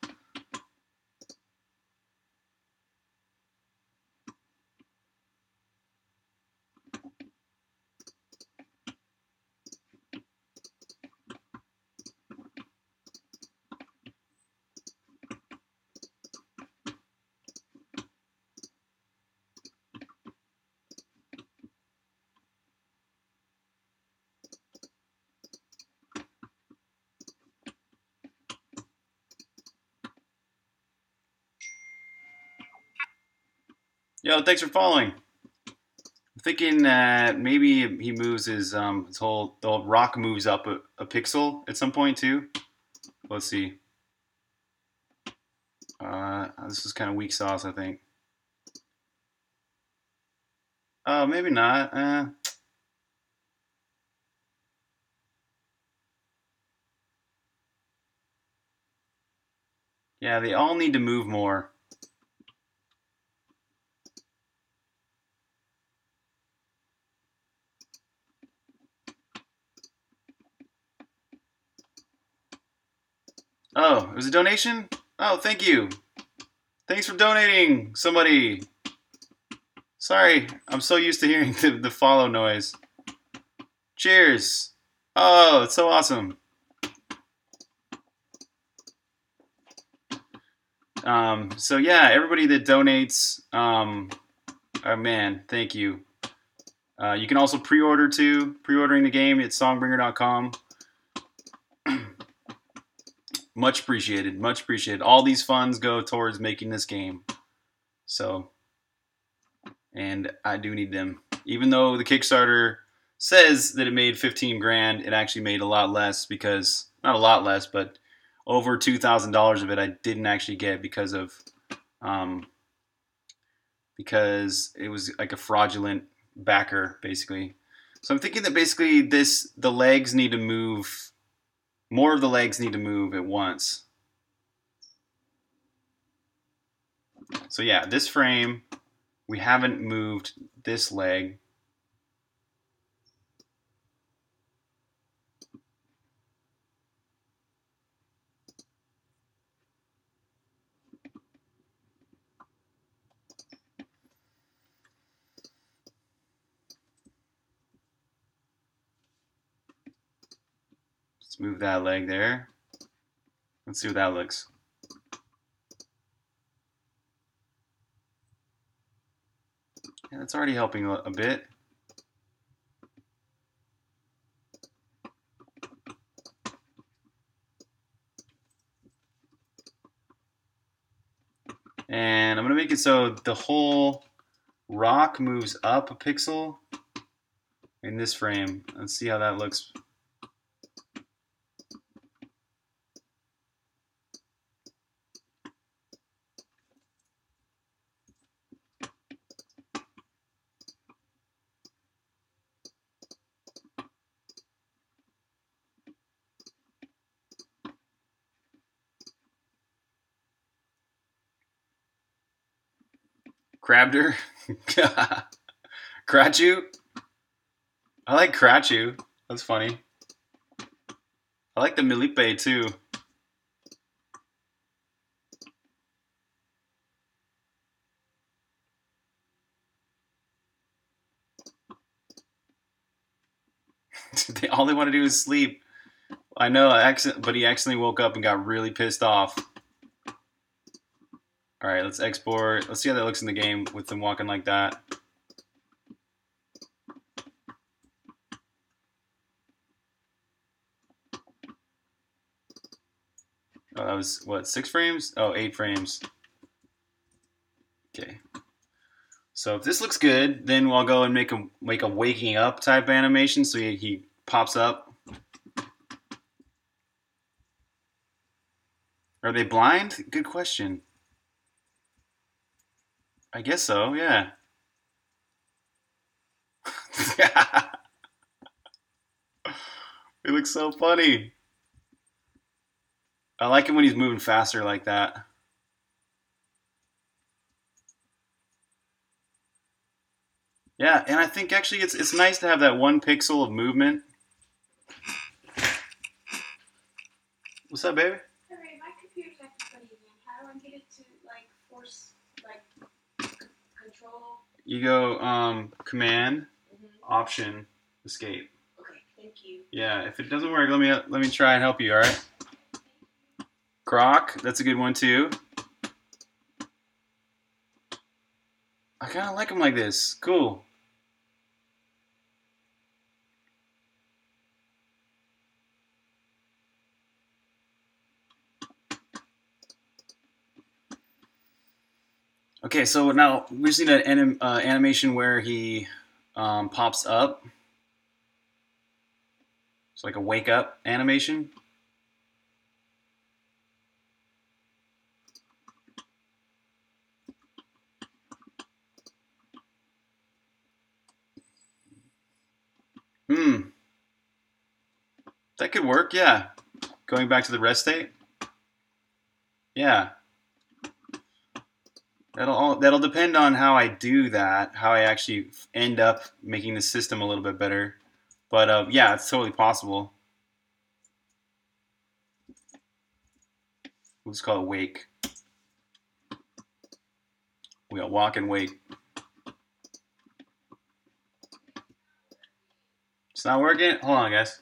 Yo, thanks for following. I'm thinking that maybe he moves his whole, the whole rock moves up a pixel at some point too. Let's see. This is kind of weak sauce, I think. Oh, maybe not. Yeah, they all need to move more. Oh, it was a donation? Oh, thank you. Thanks for donating, somebody. Sorry, I'm so used to hearing the follow noise. Cheers. Oh, it's so awesome. So yeah, everybody that donates, oh man, thank you. You can also pre-order too. Pre-ordering the game at songbringer.com. Much appreciated, much appreciated. All these funds go towards making this game. So, and I do need them. Even though the Kickstarter says that it made 15 grand, it actually made a lot less because, not a lot less, but over $2,000 of it I didn't actually get because of, because it was like a fraudulent backer, basically. So I'm thinking that basically this, the legs need to move. More of the legs need to move at once. So yeah, this frame, we haven't moved this leg. Move that leg there. Let's see what that looks. Yeah, that's already helping a bit. And I'm gonna make it so the whole rock moves up a pixel in this frame. Let's see how that looks. Crabder. Cratchu. I like Cratchu. That's funny. I like the Milipe too. All they want to do is sleep. I know, but he accidentally woke up and got really pissed off. All right, let's export. Let's see how that looks in the game with them walking like that. Oh, that was, what, 6 frames? Oh, 8 frames. Okay. So if this looks good, then we'll go and make a waking up type animation so he pops up. Are they blind? Good question. I guess so, yeah. It looks so funny. I like him when he's moving faster like that. Yeah, and I think actually it's nice to have that 1 pixel of movement. What's up, baby? Sorry, my computer's acting funny again. How do I get it to like force? You go command, option, escape. Okay, thank you. Yeah, if it doesn't work, let me try and help you, all right? Croc, that's a good one too. I kind of like him like this. Cool. Okay, so now we just need an animation where he pops up. It's like a wake up animation. That could work, yeah. Going back to the rest state. Yeah. That'll depend on how I do that, how I actually end up making the system a little bit better. But yeah, it's totally possible. We'll just call it wake. We got walk and wake. It's not working? Hold on, guys.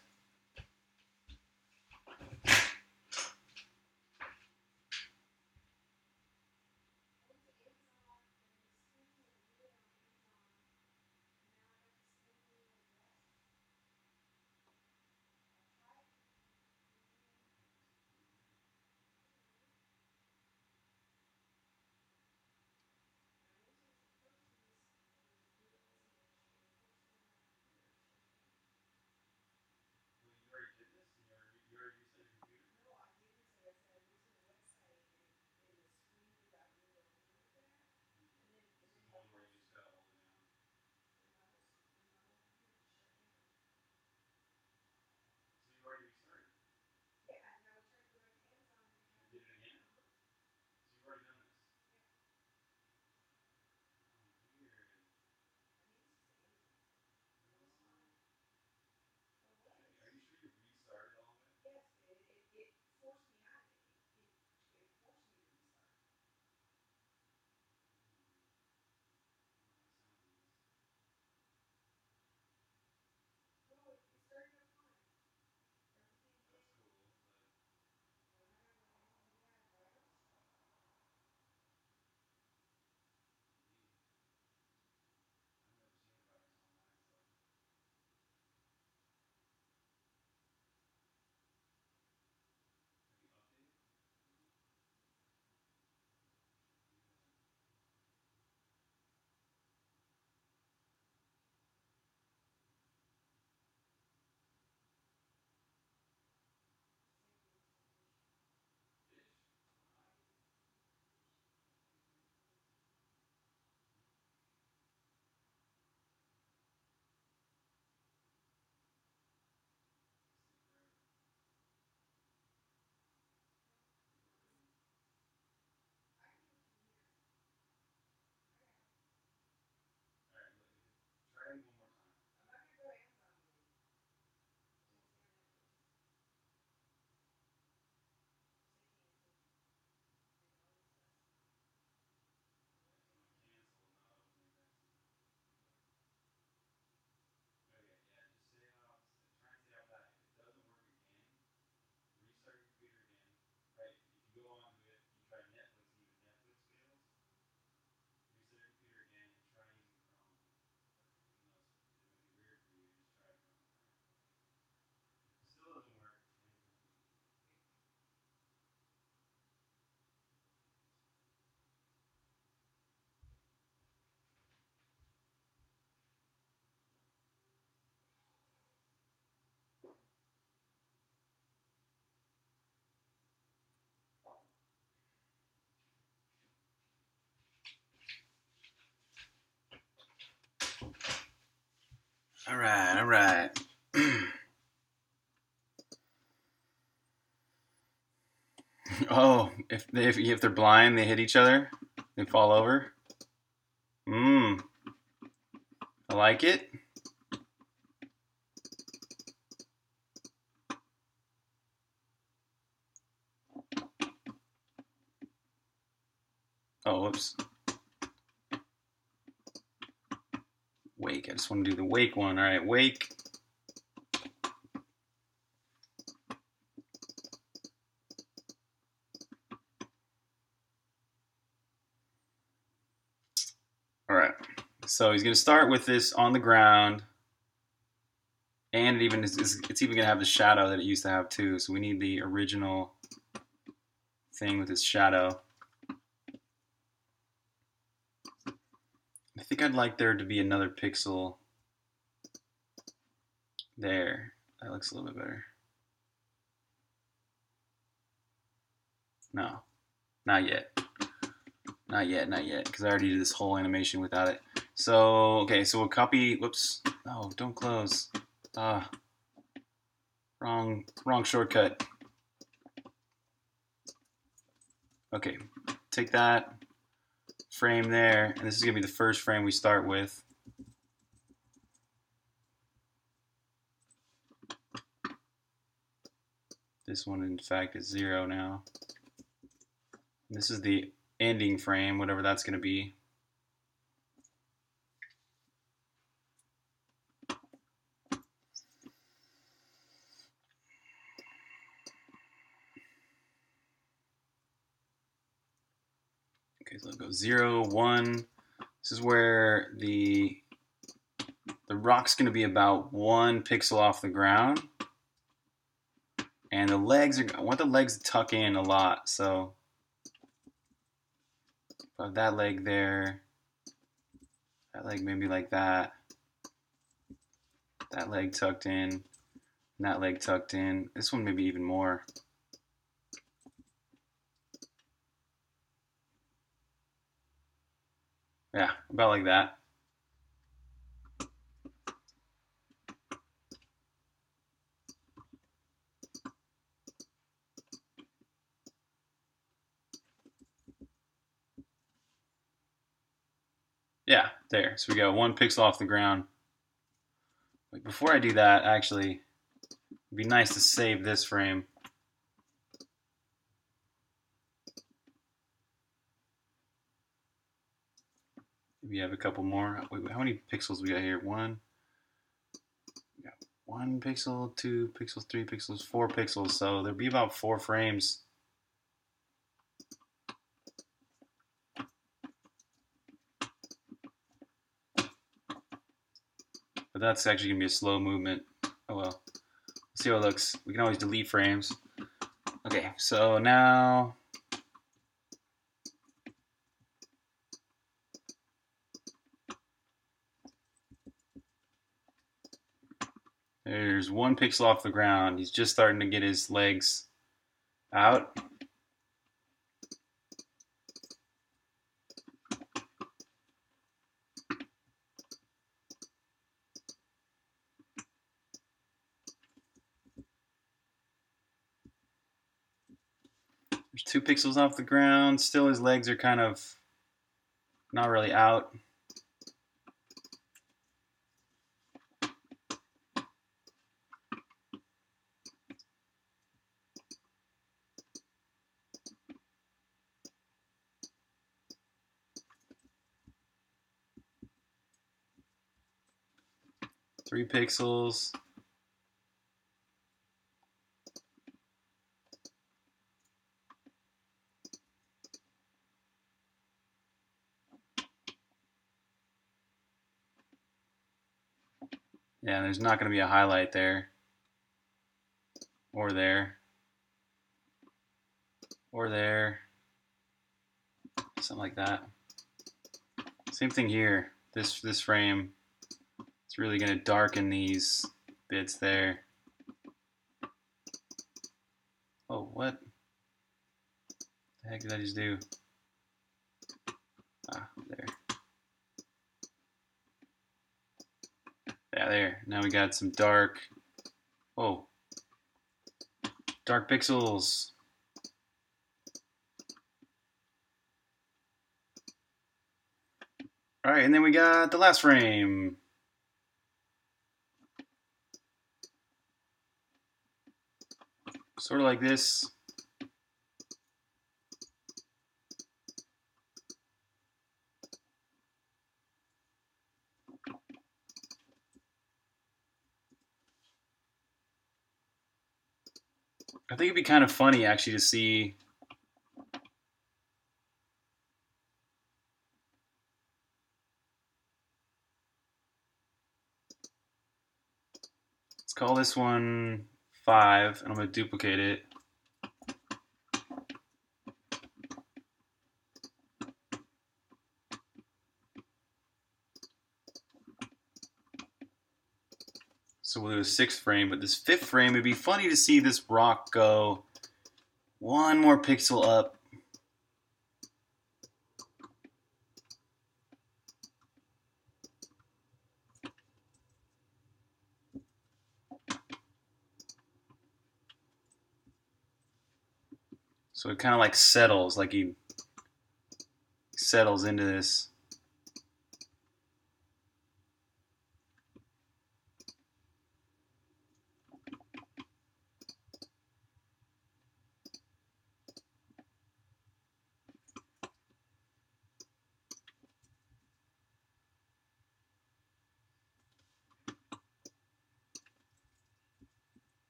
All right. Oh, if they're blind, they hit each other, they fall over. I like it. Oh, whoops. Wake. I just want to do the wake one. All right, wake. All right. So he's going to start with this on the ground, and it even it's even going to have the shadow that it used to have too. So we need the original thing with its shadow. I think I'd like there to be another pixel there. That looks a little bit better. No, not yet. Not yet, because I already did this whole animation without it. So, okay, so we'll copy, whoops. No, don't close. Wrong shortcut. Okay, take that. Frame there, and this is going to be the first frame we start with. This one, in fact, is 0 now. And this is the ending frame, whatever that's going to be. So it'll go 0, 1. This is where the rock's going to be about 1 pixel off the ground, and the legs are. I want the legs to tuck in a lot, so I have that leg there. That leg maybe like that. That leg tucked in, and that leg tucked in. This one maybe even more. Yeah, about like that. Yeah, there. So we got 1 pixel off the ground. Like before I do that, actually, it'd be nice to save this frame. We have a couple more. Wait, how many pixels we got here? We got 1 pixel, 2 pixels, 3 pixels, 4 pixels. So there'll be about 4 frames. But that's actually gonna be a slow movement. Oh well. Let's see how it looks. We can always delete frames. Okay, so now. There's 1 pixel off the ground. He's just starting to get his legs out. There's 2 pixels off the ground. Still his legs are kind of not really out. Three pixels. Yeah, there's not going to be a highlight there. Or there. Or there. Something like that. Same thing here. This frame. It's really going to darken these bits there. Oh, what the heck did I just do? Ah, there. Yeah, Yeah, there. Now we got some dark. Whoa. Dark pixels. All right, and then we got the last frame. Sort of like this. I think it'd be kind of funny, actually, to see let's call this one 5, and I'm going to duplicate it. So we'll do a 6th frame, but this 5th frame, it'd be funny to see this rock go one more pixel up. So it kind of like settles, like he settles into this.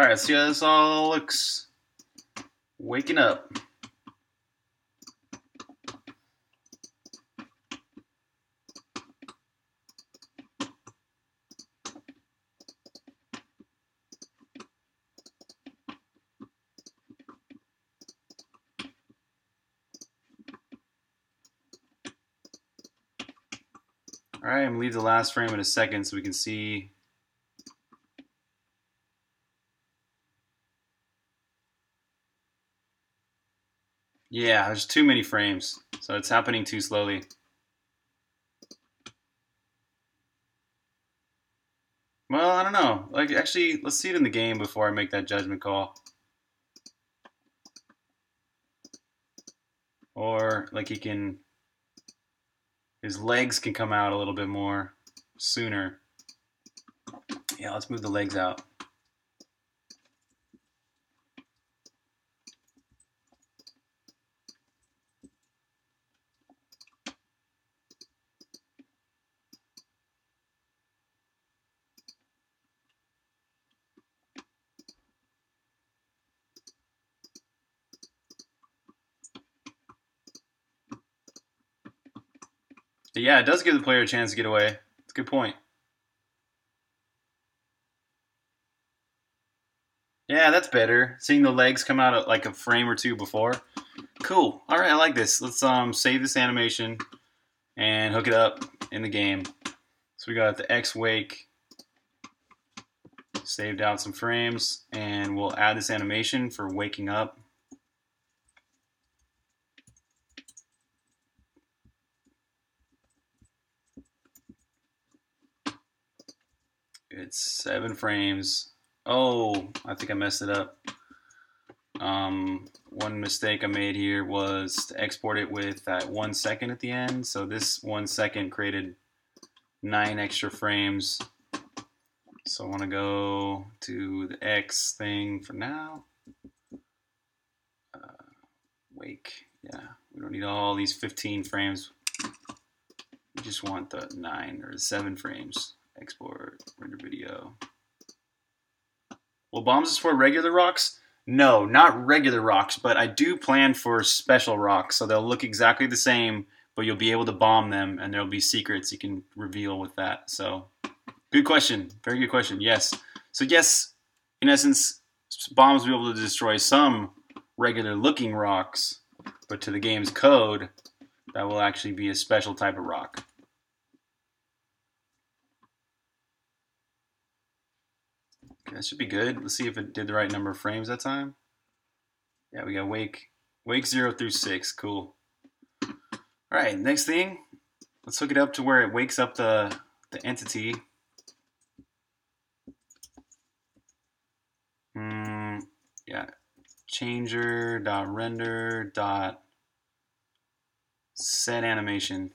All right, see how this all looks waking up. All right, I'm gonna leave the last frame in a second so we can see yeah, there's too many frames, so it's happening too slowly. Well, I don't know. Like, actually, let's see it in the game before I make that judgment call. Or, like, he can... his legs can come out a little bit more sooner. Yeah, let's move the legs out. Yeah, it does give the player a chance to get away. It's a good point. Yeah, that's better. Seeing the legs come out of, like a frame or two before. Cool. All right, I like this. Let's save this animation and hook it up in the game. So we got the X wake. Saved out some frames, and we'll add this animation for waking up. It's 7 frames. Oh, I think I messed it up. One mistake I made here was to export it with that 1 second at the end. So this 1 second created 9 extra frames. So I want to go to the X thing for now. Wake. Yeah, we don't need all these 15 frames. We just want the 9 or the 7 frames. Export, render video. Will bombs support regular rocks? No, not regular rocks, but I do plan for special rocks. So they'll look exactly the same, but you'll be able to bomb them, and there'll be secrets you can reveal with that. So good question. Very good question. Yes. So yes, in essence, bombs will be able to destroy some regular looking rocks, but to the game's code, that will actually be a special type of rock. That should be good. Let's see if it did the right number of frames that time. Yeah, we got wake 0 through 6. Cool. All right, next thing, Let's hook it up to where it wakes up the entity. Yeah, changer.render.setAnimation.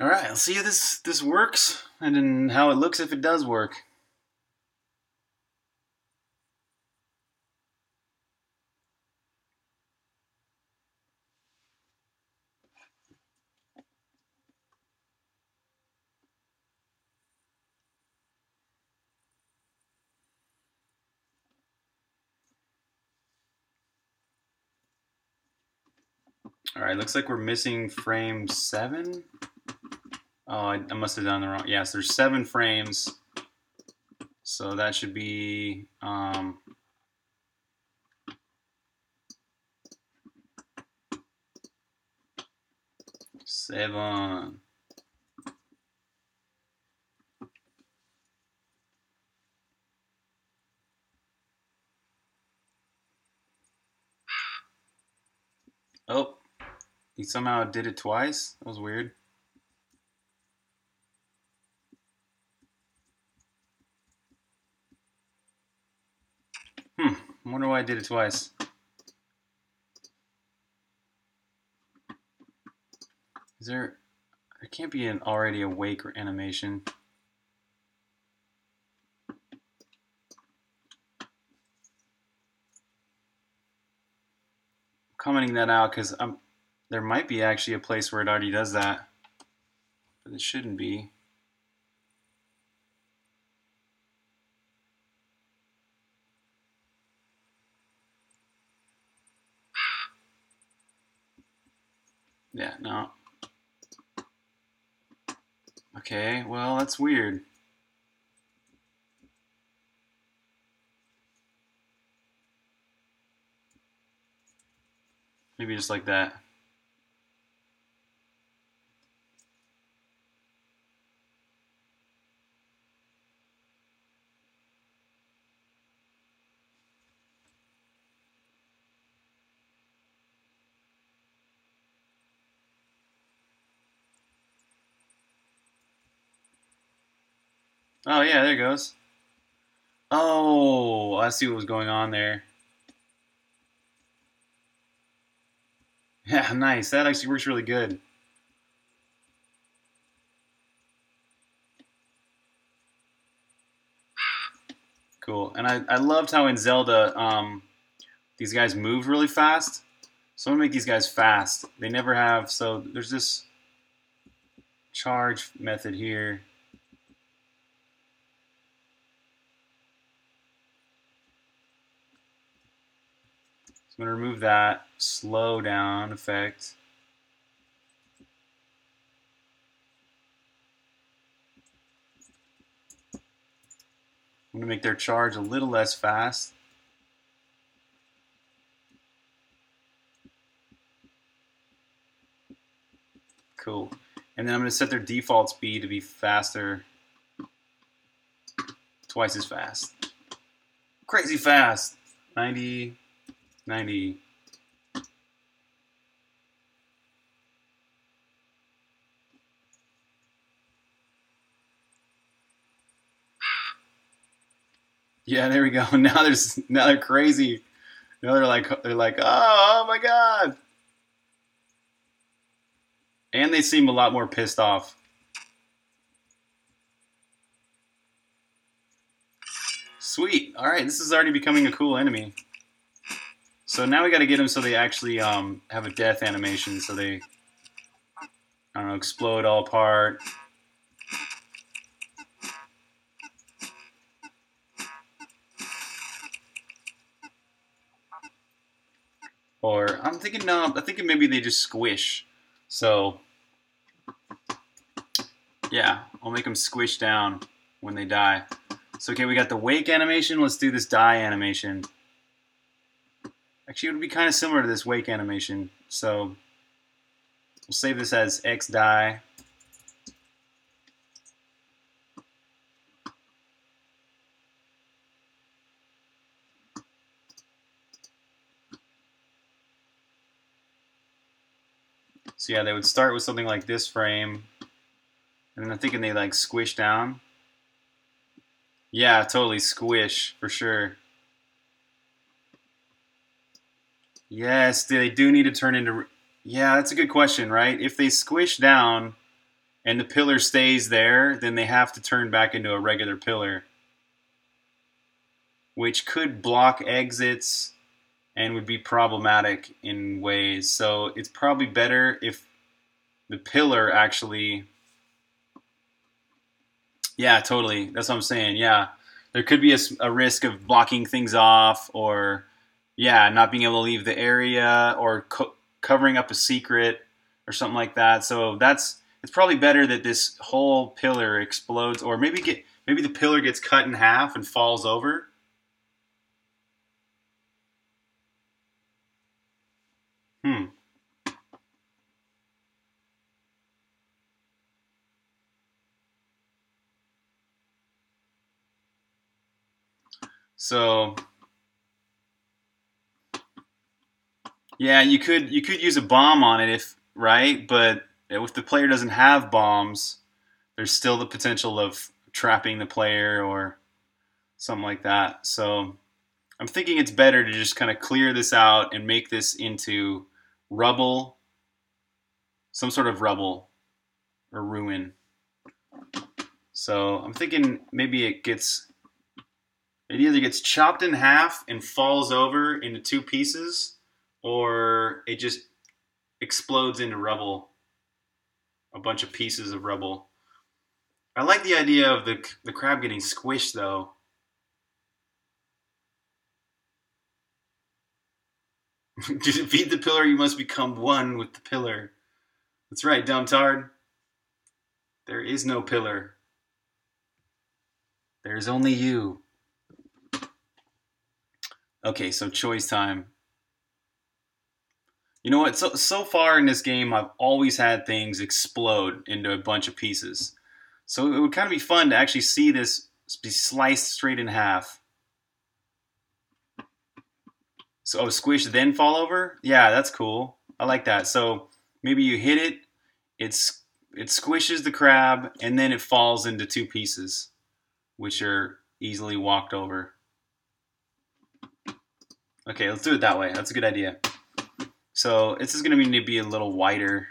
All right, let's see if this works and then how it looks if it does work. All right, looks like we're missing frame 7. Oh, I must have done the wrong. Yes, there's 7 frames. So that should be seven. Oh, he somehow did it twice. That was weird. I wonder why I did it twice. Is there can't be an already awake or animation. Commenting that out because there might be actually a place where it already does that, but it shouldn't be. Yeah, no. Okay, well, that's weird. Maybe just like that. Oh yeah, there it goes. Oh, I see what was going on there. Yeah, nice. That actually works really good. Cool. And I loved how in Zelda these guys move really fast. So I'm gonna make these guys fast. They never have. So there's this charge method here. I'm going to remove that slow down effect. I'm going to make their charge a little less fast. Cool. And then I'm going to set their default speed to be faster, twice as fast. Crazy fast. 90. Yeah, there we go. Now they're crazy. Now they're like, oh my god. And they seem a lot more pissed off. Sweet. All right, this is already becoming a cool enemy. So now we got to get them so they actually have a death animation, so they, I don't know, explode all apart. Or I'm thinking no, I'm thinking maybe they just squish. So yeah, I'll make them squish down when they die. So okay, we got the wake animation. Let's do this die animation. Actually, it would be kind of similar to this wake animation. So We'll save this as xDie. So yeah, they would start with something like this frame, and then I'm thinking they like squish down. Yeah, totally squish for sure. Yes, they do need to turn into... Yeah, that's a good question, right? If they squish down and the pillar stays there, then they have to turn back into a regular pillar, which could block exits and would be problematic in ways. So it's probably better if the pillar actually... Yeah, totally. That's what I'm saying. Yeah, there could be a risk of blocking things off, or yeah, not being able to leave the area, or covering up a secret or something like that. So that's, it's probably better that this whole pillar explodes, or maybe maybe the pillar gets cut in half and falls over. So yeah, you could use a bomb on it, if right, but if the player doesn't have bombs, there's still the potential of trapping the player or something like that. So I'm thinking it's better to just kind of clear this out and make this into rubble, some sort of rubble or ruin. So I'm thinking maybe it either gets chopped in half and falls over into two pieces, or it just explodes into rubble, a bunch of pieces of rubble. I like the idea of the crab getting squished, though. To defeat the pillar, you must become one with the pillar. That's right, dumb tard. There is no pillar. There is only you. Okay, so choice time. You know what? So far in this game, I've always had things explode into a bunch of pieces. So it would kind of be fun to actually see this be sliced straight in half. So, oh, squish then fall over? Yeah, that's cool. I like that. So maybe you hit it, it squishes the crab, and then it falls into two pieces, which are easily walked over. Okay, let's do it that way. That's a good idea. So this is going to need to be a little wider.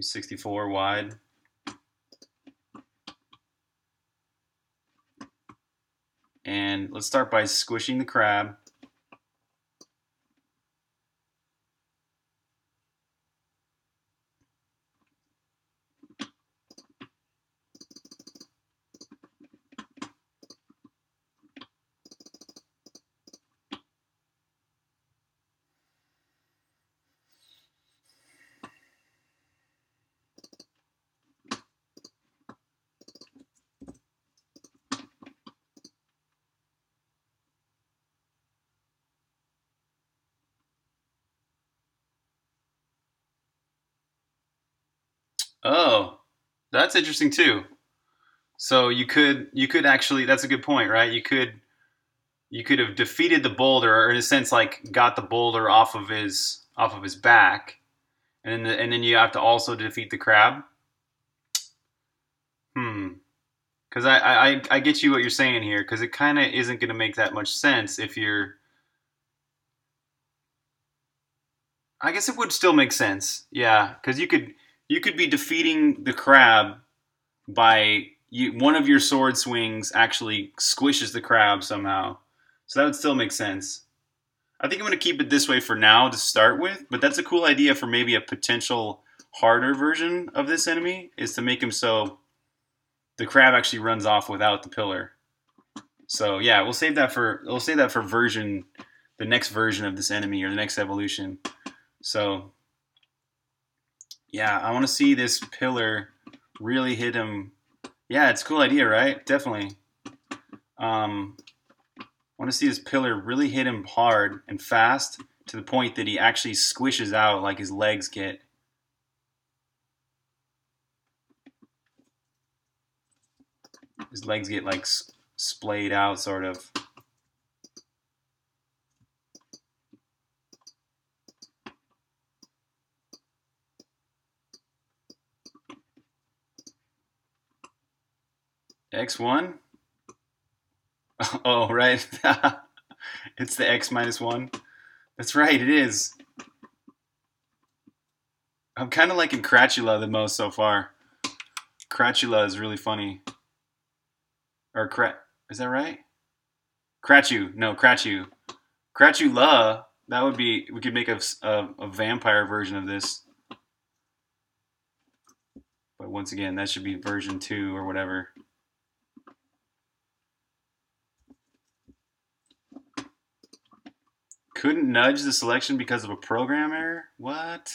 64 wide. And let's start by squishing the crab. Oh, that's interesting too. So you could actually, that's a good point, right? You could have defeated the boulder, or in a sense, like got the boulder off of his back, and then you have to also defeat the crab. Because I get you what you're saying here, because it kind of isn't going to make that much sense if you're. I guess it would still make sense, yeah, because you could. You could be defeating the crab by one of your sword swings actually squishes the crab somehow. So that would still make sense. I think I'm going to keep it this way for now to start with, but that's a cool idea for maybe a potential harder version of this enemy, is to make him so the crab actually runs off without the pillar. So yeah, we'll save that for the next version of this enemy, or the next evolution. So yeah, I want to see this pillar really hit him. Yeah, it's a cool idea, right? Definitely. I want to see this pillar really hit him hard and fast to the point that he actually squishes out, like his legs get. His legs get like splayed out, sort of. X1? Oh, right. It's the X minus 1. That's right, it is. I'm kind of liking Cratula the most so far. Cratula is really funny. Or is that right? Cratu. No, Cratu. Cratula. That would be... We could make a vampire version of this. But once again, that should be version 2 or whatever. Couldn't nudge the selection because of a program error? What?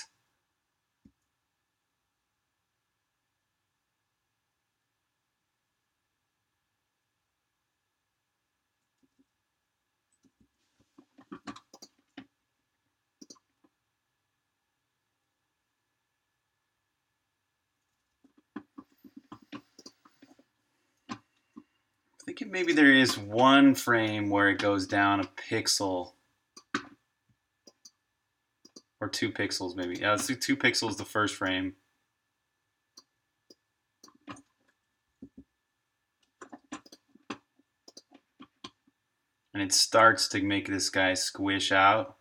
I'm thinking maybe there is one frame where it goes down a pixel. Or 2 pixels, maybe. Yeah, let's do 2 pixels the first frame. And it starts to make this guy squish out.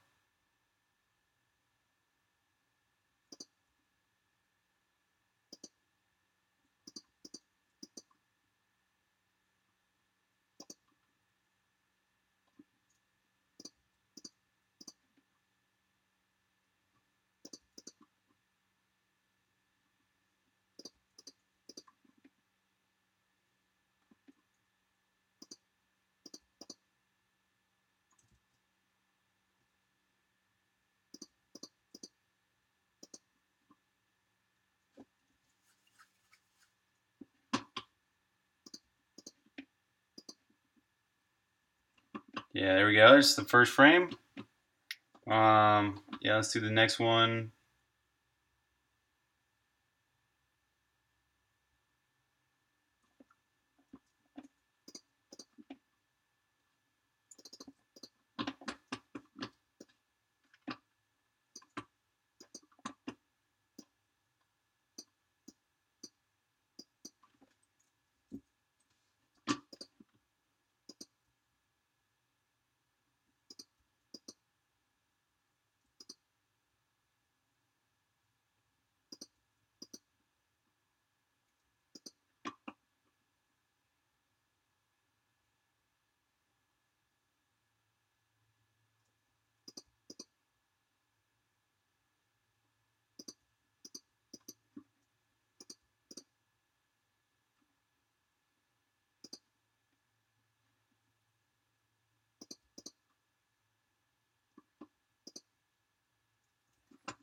Yeah, there we go. That's the first frame. Yeah, let's do the next one.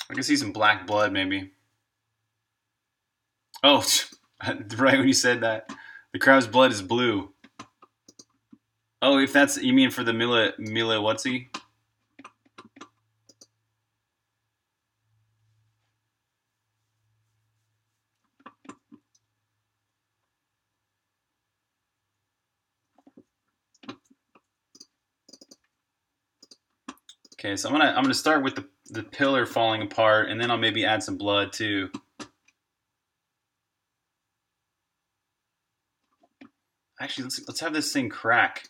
I can see some black blood, maybe. Oh, right when you said that. The crab's blood is blue. Oh, if that's... You mean for the Mila Whatsie? Okay, so I'm gonna start with the pillar falling apart, and then I'll maybe add some blood too. Actually, let's have this thing crack.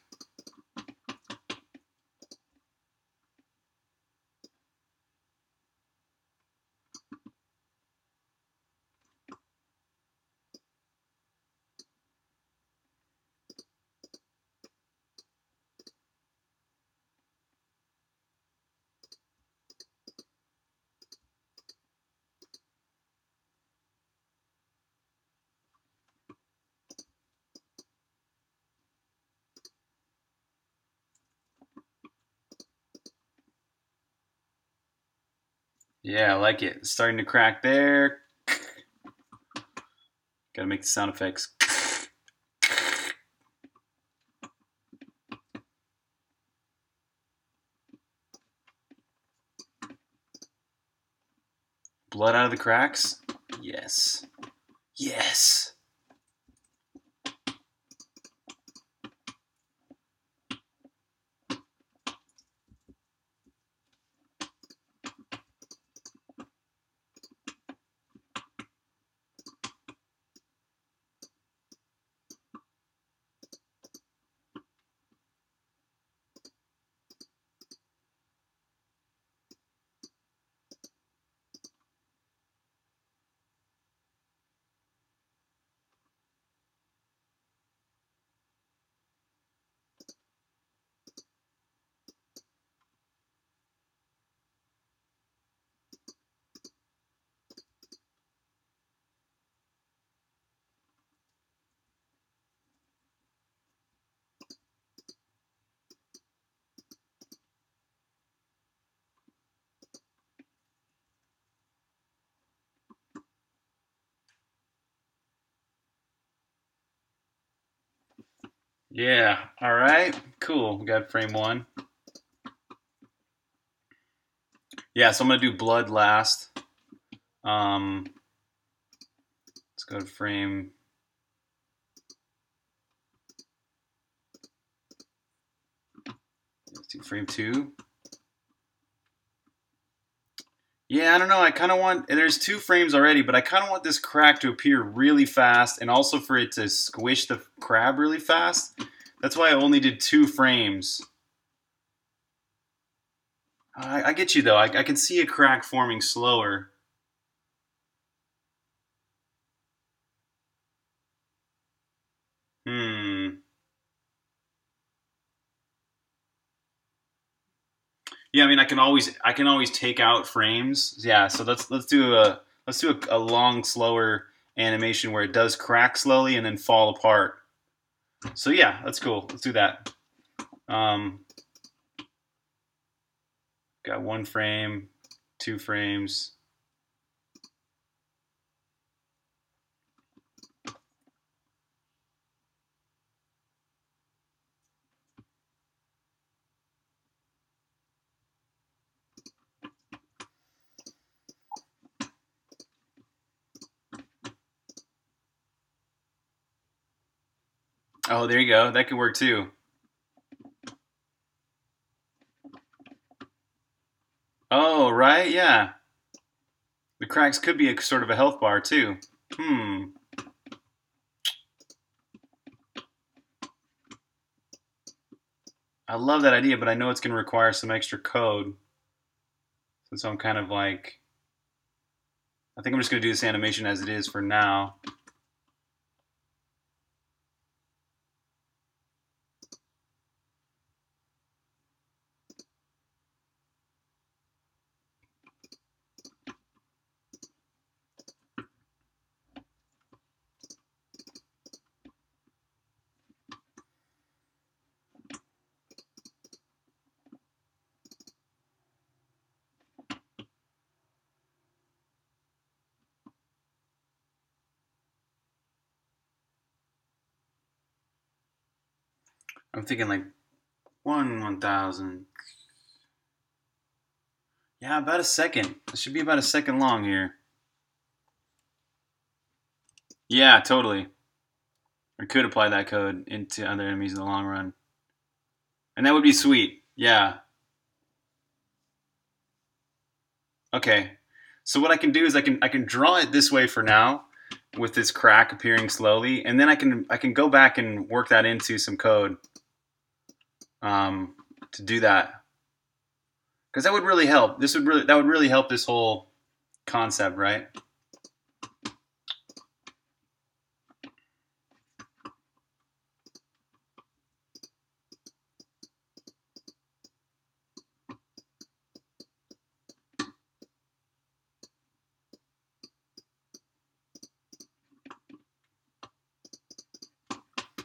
Yeah, I like it. It's starting to crack there. Gotta make the sound effects. Blood out of the cracks? Yes. Yes! Yeah, all right, cool. We got frame one. Yeah, so I'm going to do blood last. Let's go to frame. Let's do frame two. Yeah, I don't know. I kind of want, there's two frames already, but I kind of want this crack to appear really fast and also for it to squish the crab really fast. That's why I only did 2 frames. I get you though. I can see a crack forming slower. Yeah, I mean, I can always take out frames. Yeah, so let's do a long, slower animation where it does crack slowly and then fall apart. So yeah, that's cool. Let's do that. Got 1 frame, 2 frames. Oh, there you go. That could work too. Oh, right. Yeah. The cracks could be a sort of a health bar too. I love that idea, but I know it's going to require some extra code. So I'm kind of like, I think I'm just going to do this animation as it is for now. I'm thinking like 1/1000. Yeah, about a second. It should be about a second long here. Yeah, totally. I could apply that code into other enemies in the long run. And that would be sweet. Yeah. Okay. So what I can do is I can draw it this way for now, with this crack appearing slowly, and then I can go back and work that into some code. To do that, because that would really help. That would really help this whole concept, right?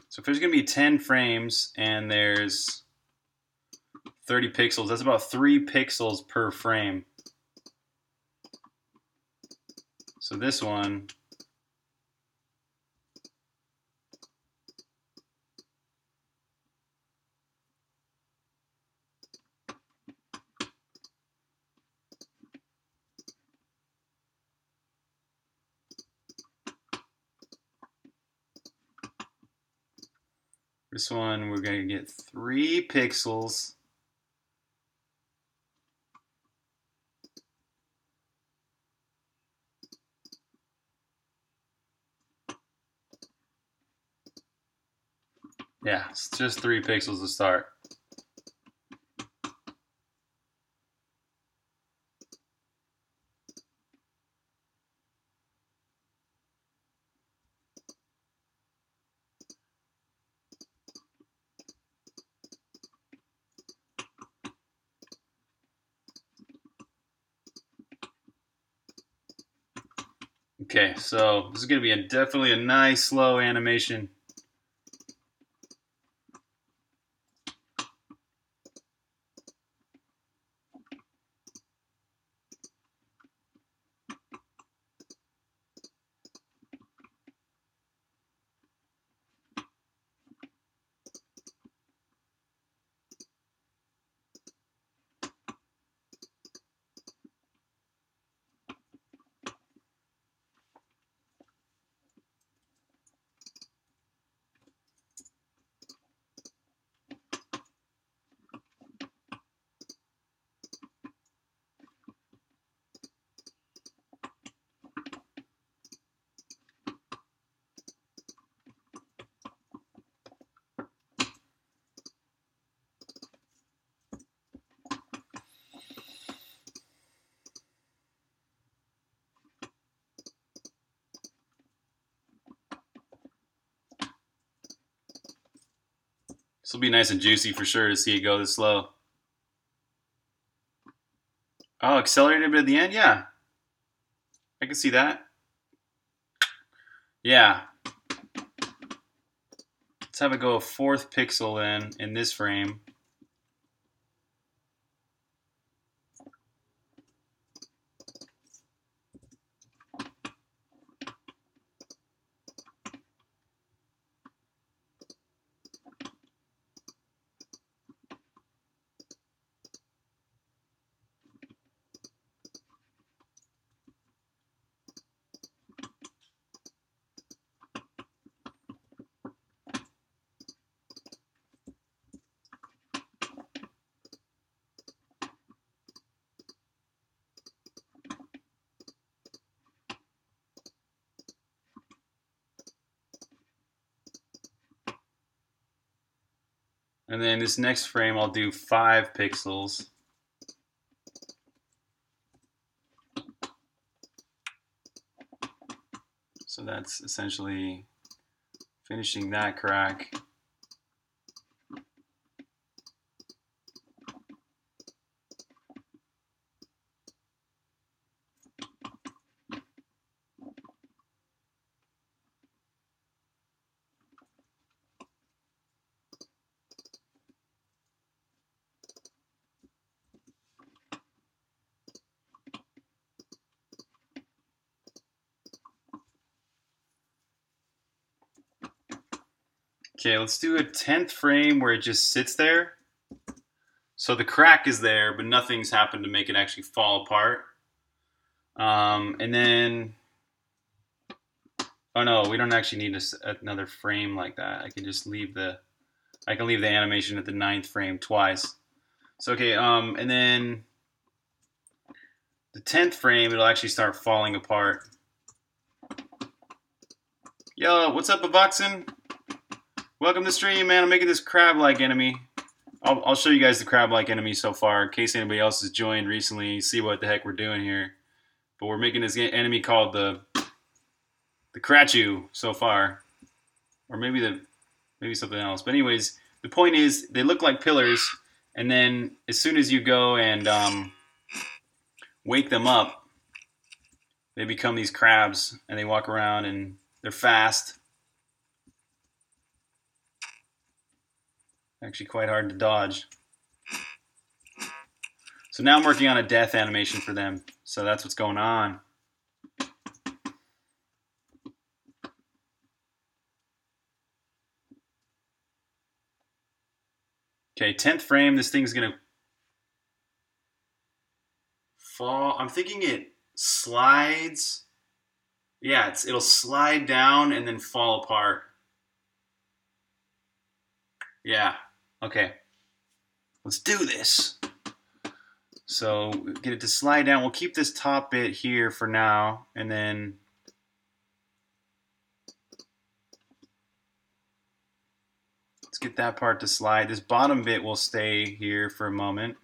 So if there's gonna be 10 frames and there's 30 pixels. That's about 3 pixels per frame. So this one. This one we're going to get 3 pixels. Yeah, it's just 3 pixels to start. Okay, so this is going to be definitely a nice slow animation. This will be nice and juicy for sure to see it go this slow. Oh, accelerated a bit at the end? Yeah. I can see that. Yeah. Let's have it go a 4th pixel then in this frame. And then this next frame, I'll do 5 pixels. So that's essentially finishing that crack. Okay, let's do a 10th frame where it just sits there. So the crack is there, but nothing's happened to make it actually fall apart. And then, oh no, we don't actually need another frame like that. I can just leave the, I can leave the animation at the 9th frame twice. So okay, and then the 10th frame, it'll actually start falling apart. Yo, what's up, Avoxen? Welcome to the stream, man. I'm making this crab-like enemy. I'll show you guys the crab-like enemy so far, in case anybody else has joined recently, see what the heck we're doing here. But we're making this enemy called the Krachu so far. Or maybe maybe something else. But anyways, the point is, they look like pillars, and then as soon as you go and wake them up, they become these crabs, and they walk around, and they're fast. Actually quite hard to dodge. So now I'm working on a death animation for them. So that's what's going on. Okay, 10th frame, this thing's gonna fall. I'm thinking it slides. Yeah, it'll slide down and then fall apart. Yeah. Okay. Let's do this. So get it to slide down. We'll keep this top bit here for now, and then let's get that part to slide. This bottom bit will stay here for a moment.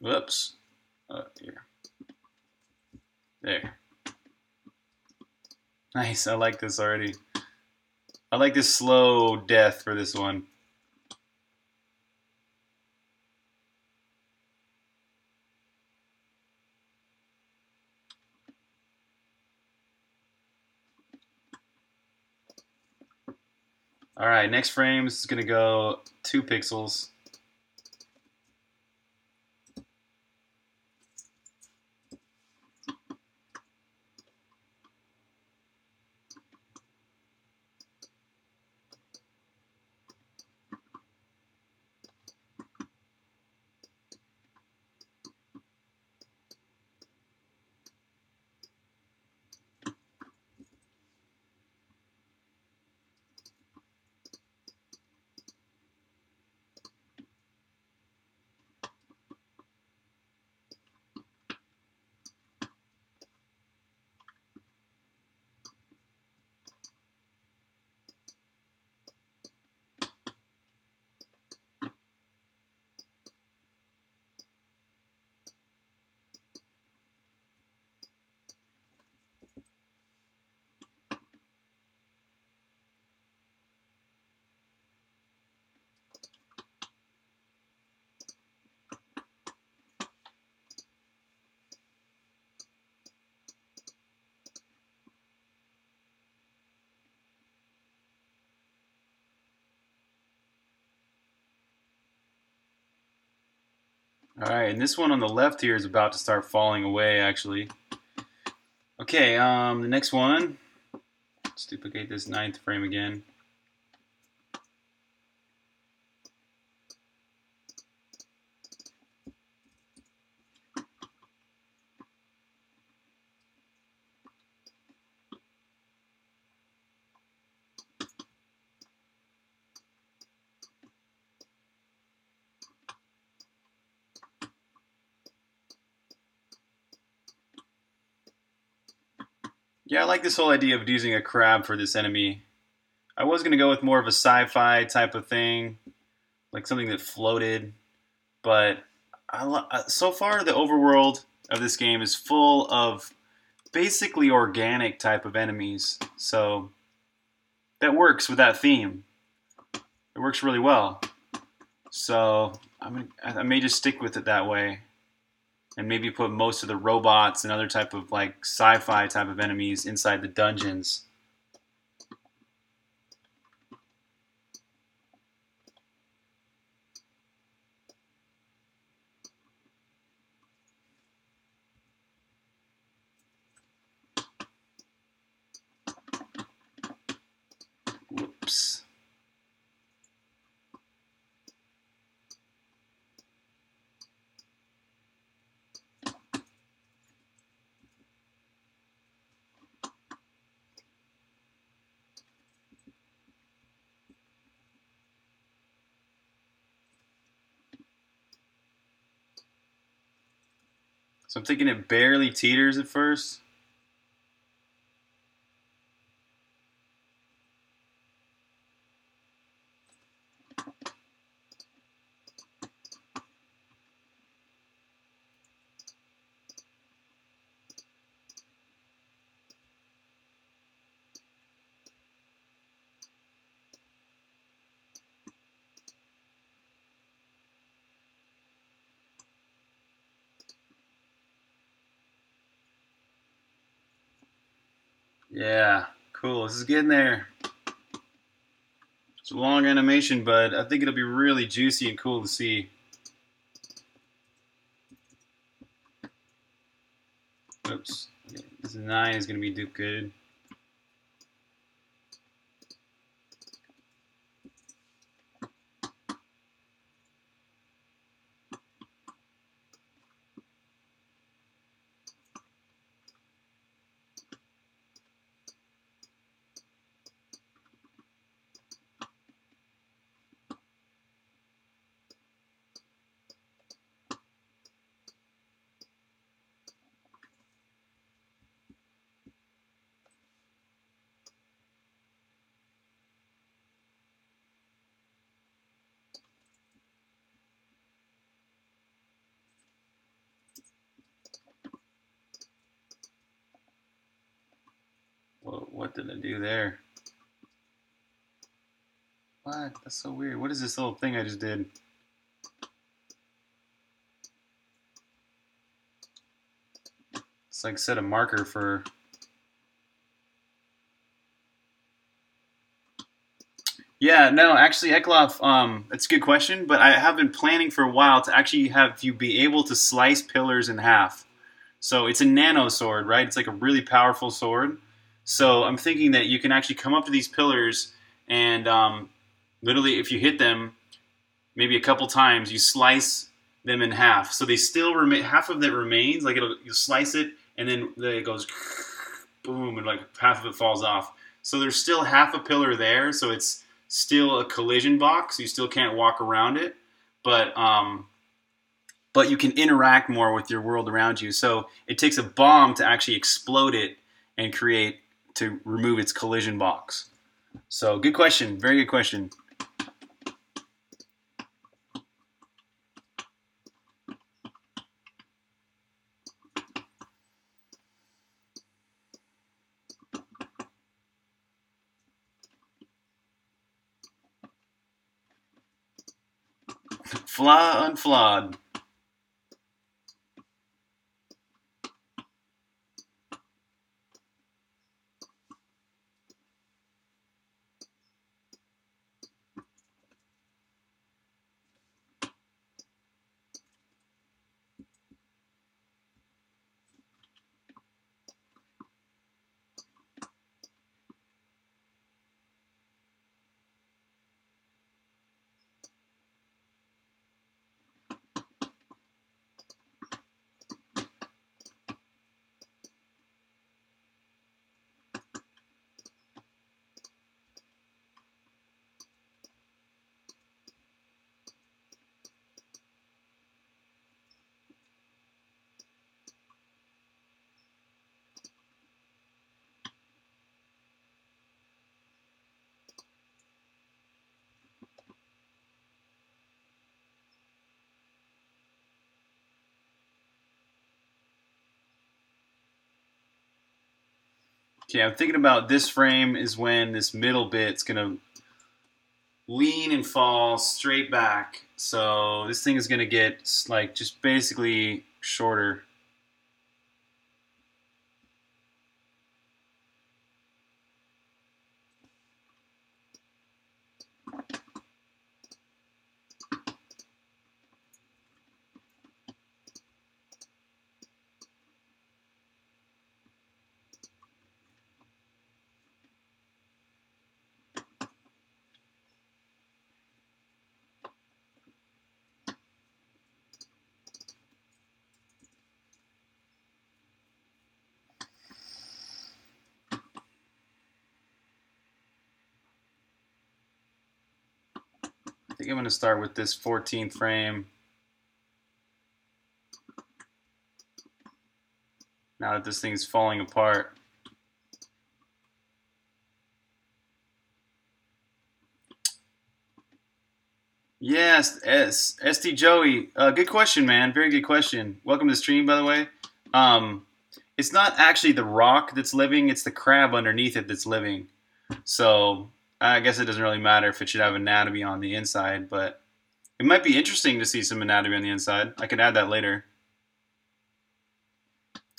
Whoops. Here. There. Nice. I like this already. I like this slow death for this one. All right, next frame. This is going to go 2 pixels. All right, and this one on the left here is about to start falling away, actually. Okay, the next one. Let's duplicate this 9th frame again. Yeah, I like this whole idea of using a crab for this enemy. I was going to go with more of a sci-fi type of thing, like something that floated, but so far the overworld of this game is full of basically organic type of enemies, so that works with that theme. It works really well. So I may just stick with it that way. And maybe put most of the robots and other type of like sci-fi type of enemies inside the dungeons. Whoops. So I'm thinking it barely teeters at first. Yeah, cool. This is getting there. It's a long animation, but I think it'll be really juicy and cool to see. Oops. This 9 is going to be duplicated. What did I do there? What? That's so weird. What is this little thing I just did? It's like set a marker for... Yeah, no, actually, Eklof, it's a good question, but I have been planning for a while to actually have you be able to slice pillars in half. So it's a nano sword, right? It's like a really powerful sword. So I'm thinking that you can actually come up to these pillars and literally if you hit them maybe a couple times, you slice them in half. So they still remain, half of that remains, like you slice it and then it goes boom and like half of it falls off. So there's still half a pillar there, so it's still a collision box. You still can't walk around it, but you can interact more with your world around you. So it takes a bomb to actually explode it and create to remove its collision box. So good question, very good question. Flaw unflawed. Okay, I'm thinking about this frame is when this middle bit's gonna lean and fall straight back. So this thing is gonna get like just basically shorter. I think I'm going to start with this 14th frame. Now that this thing is falling apart. Yes, SD Joey. Good question, man. Very good question. Welcome to the stream, by the way. It's not actually the rock that's living. It's the crab underneath it that's living. So... I guess it doesn't really matter if it should have anatomy on the inside, but it might be interesting to see some anatomy on the inside. I could add that later.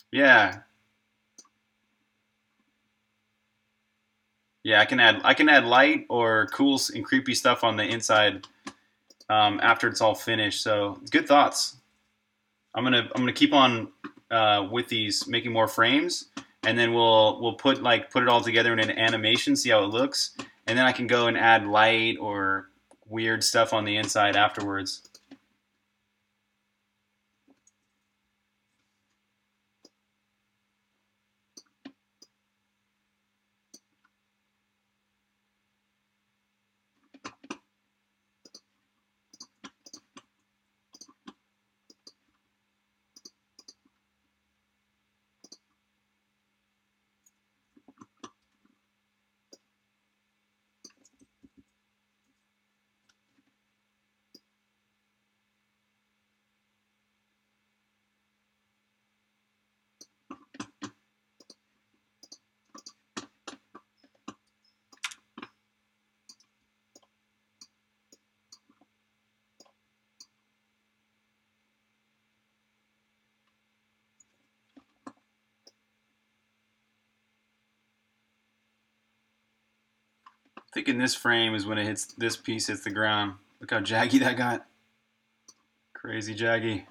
Yeah. Yeah, I can add light or cool and creepy stuff on the inside after it's all finished. So good thoughts. I'm gonna keep on with these, making more frames, and then we'll put it all together in an animation, see how it looks, and then I can go and add light or weird stuff on the inside afterwards. I think in this frame is when it hits, this piece hits the ground. Look how jaggy that got. Crazy jaggy.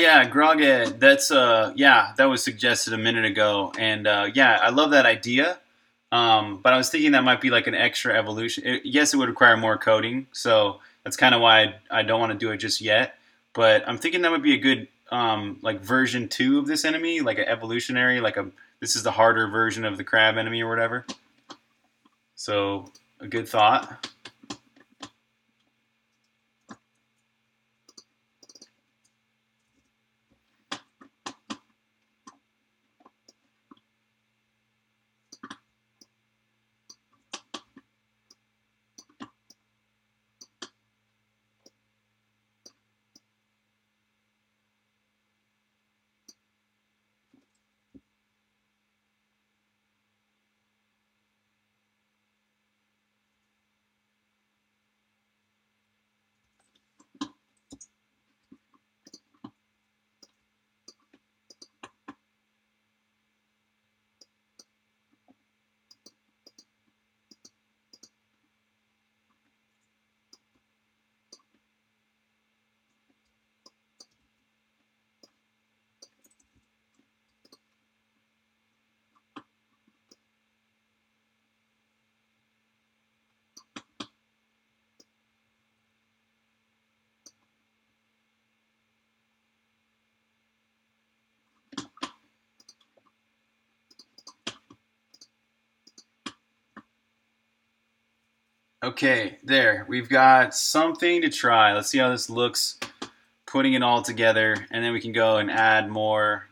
Yeah, Groghead, that's, that was suggested a minute ago, and, I love that idea, but I was thinking that might be like an extra evolution. It would require more coding, so that's kind of why I don't want to do it just yet, but I'm thinking that would be a good, like, version 2 of this enemy, like an evolutionary, this is the harder version of the crab enemy or whatever, so a good thought. Okay, there. We've got something to try. Let's see how this looks, putting it all together, and then we can go and add more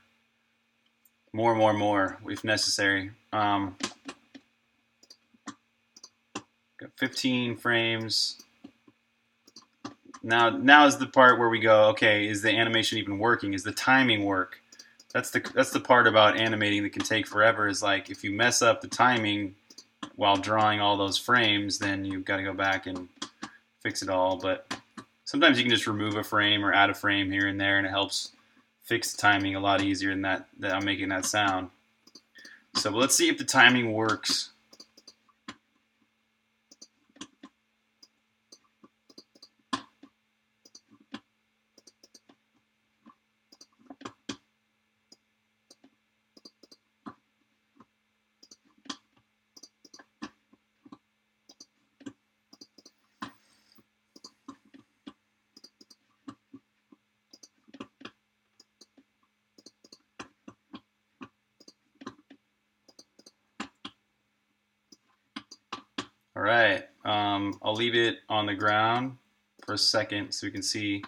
if necessary. Got 15 frames. Now is the part where we go, okay, is the animation even working? Is the timing work? That's the part about animating that can take forever, is like if you mess up the timing while drawing all those frames, then you've got to go back and fix it all. But sometimes you can just remove a frame or add a frame here and there, and it helps fix the timing a lot easier than that I'm making that sound. So let's see if the timing works. All right, I'll leave it on the ground for a second so we can see.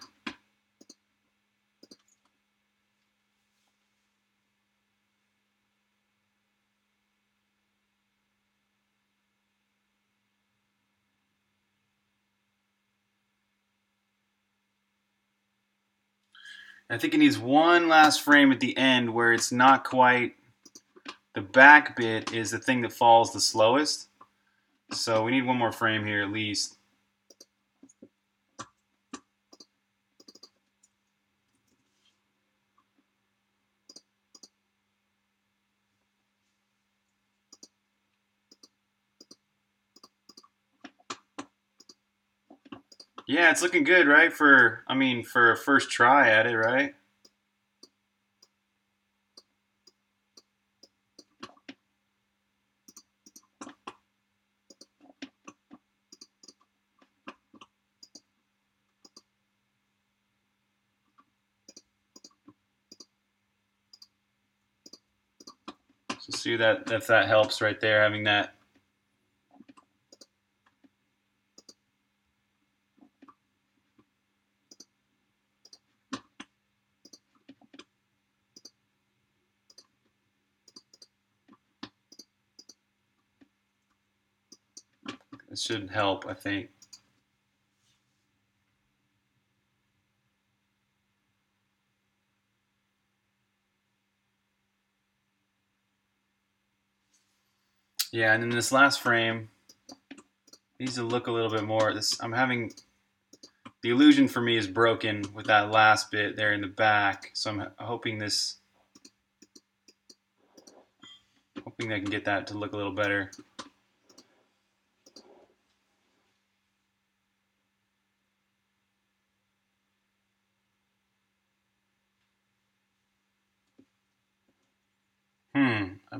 I think it needs one last frame at the end where it's not quite, the back bit is the thing that falls the slowest. So we need one more frame here at least. Yeah, it's looking good, right? For, I mean, for a first try at it, right? So see that, if that helps right there, having that. Should help, I think. Yeah, and then this last frame needs to look a little bit more. This, I'm having, the illusion for me is broken with that last bit there in the back. So I'm hoping this, hoping I can get that to look a little better.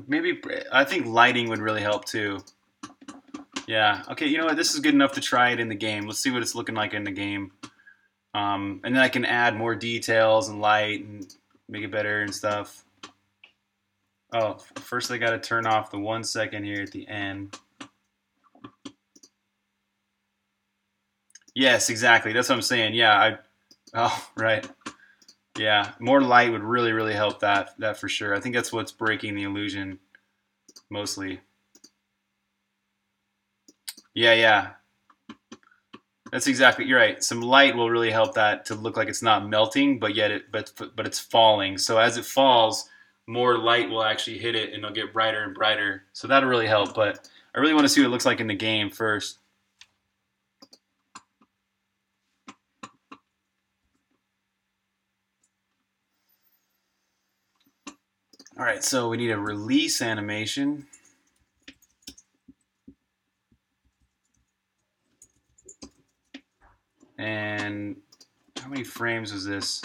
Maybe, I think lighting would really help too. Yeah, okay, you know what, this is good enough to try it in the game. Let's see what it's looking like in the game. And then I can add more details and light and make it better and stuff. Oh, first I gotta turn off the 1 second here at the end. Yes, exactly, that's what I'm saying, yeah. Oh, right. Yeah, more light would really, really help that for sure. I think that's what's breaking the illusion mostly. Yeah. That's exactly, you're right. Some light will really help that to look like it's not melting, but yet but it's falling. So as it falls, more light will actually hit it and it'll get brighter and brighter. So that'll really help, but I really want to see what it looks like in the game first. All right, so we need a release animation. And how many frames was this?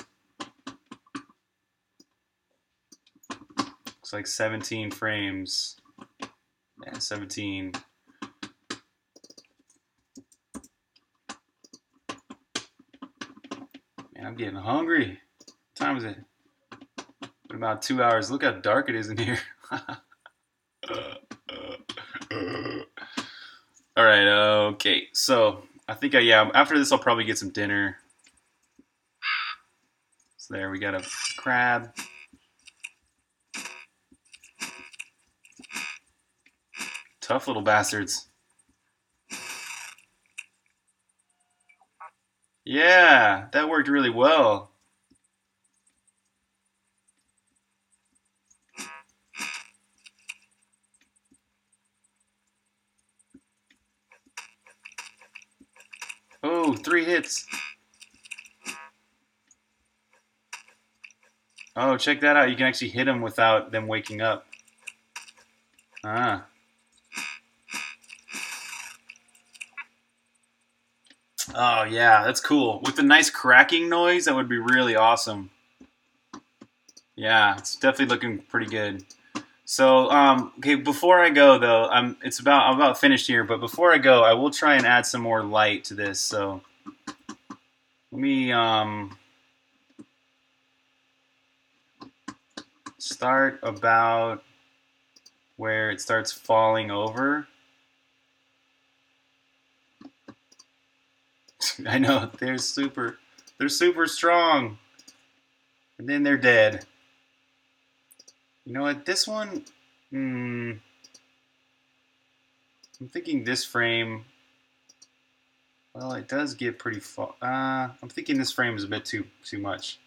Looks like 17 frames. Yeah, 17. Man, I'm getting hungry. What time is it? About 2 hours. Look how dark it is in here. All right, okay. So I think after this I'll probably get some dinner. So there we got a crab. Tough little bastards. Yeah, that worked really well. Oh, 3 hits. Oh, check that out. You can actually hit them without them waking up. Ah. Oh, yeah, that's cool. With the nice cracking noise, that would be really awesome. Yeah, it's definitely looking pretty good. So, okay, before I go though, I'm about finished here, but before I go, I will try and add some more light to this. So let me start about where it starts falling over. I know, they're super strong. And then they're dead. You know what, this one, I'm thinking this frame, well, it does get pretty far. I'm thinking this frame is a bit too much.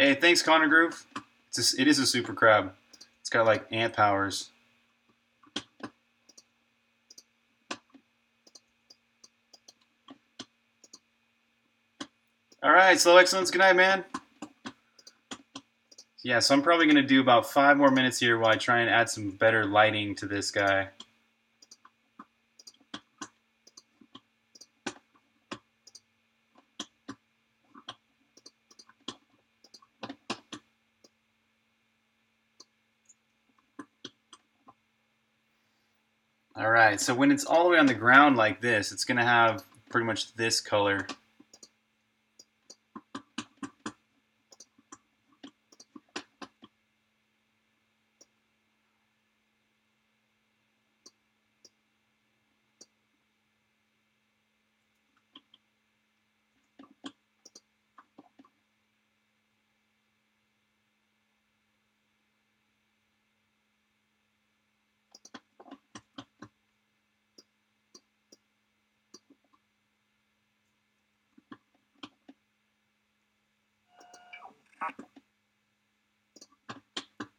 Hey, thanks, Connor Groove. It is a super crab. It's got like ant powers. All right, Slow Excellence, good night, man. Yeah, so I'm probably gonna do about 5 more minutes here while I try and add some better lighting to this guy. So when it's all the way on the ground like this, it's going to have pretty much this color.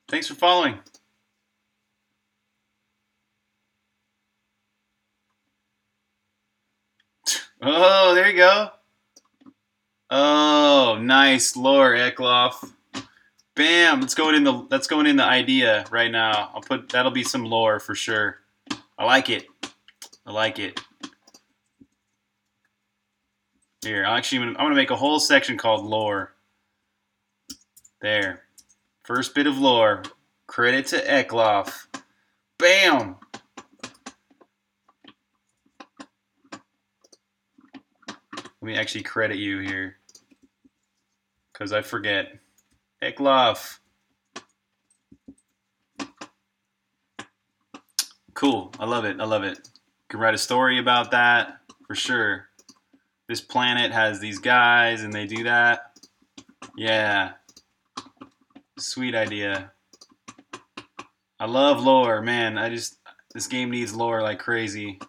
Thanks for following. Oh, there you go. Oh, nice lore, Eklof. Bam, that's going in the idea right now. I'll put that'll be some lore for sure. I like it. I like it. Here, I'm gonna make a whole section called lore. There. First bit of lore, credit to Eklof. Bam! Let me actually credit you here, because I forget. Eklof. Cool, I love it, I love it. You can write a story about that, for sure. This planet has these guys, and they do that. Yeah. Sweet idea. I love lore, man. This game needs lore like crazy.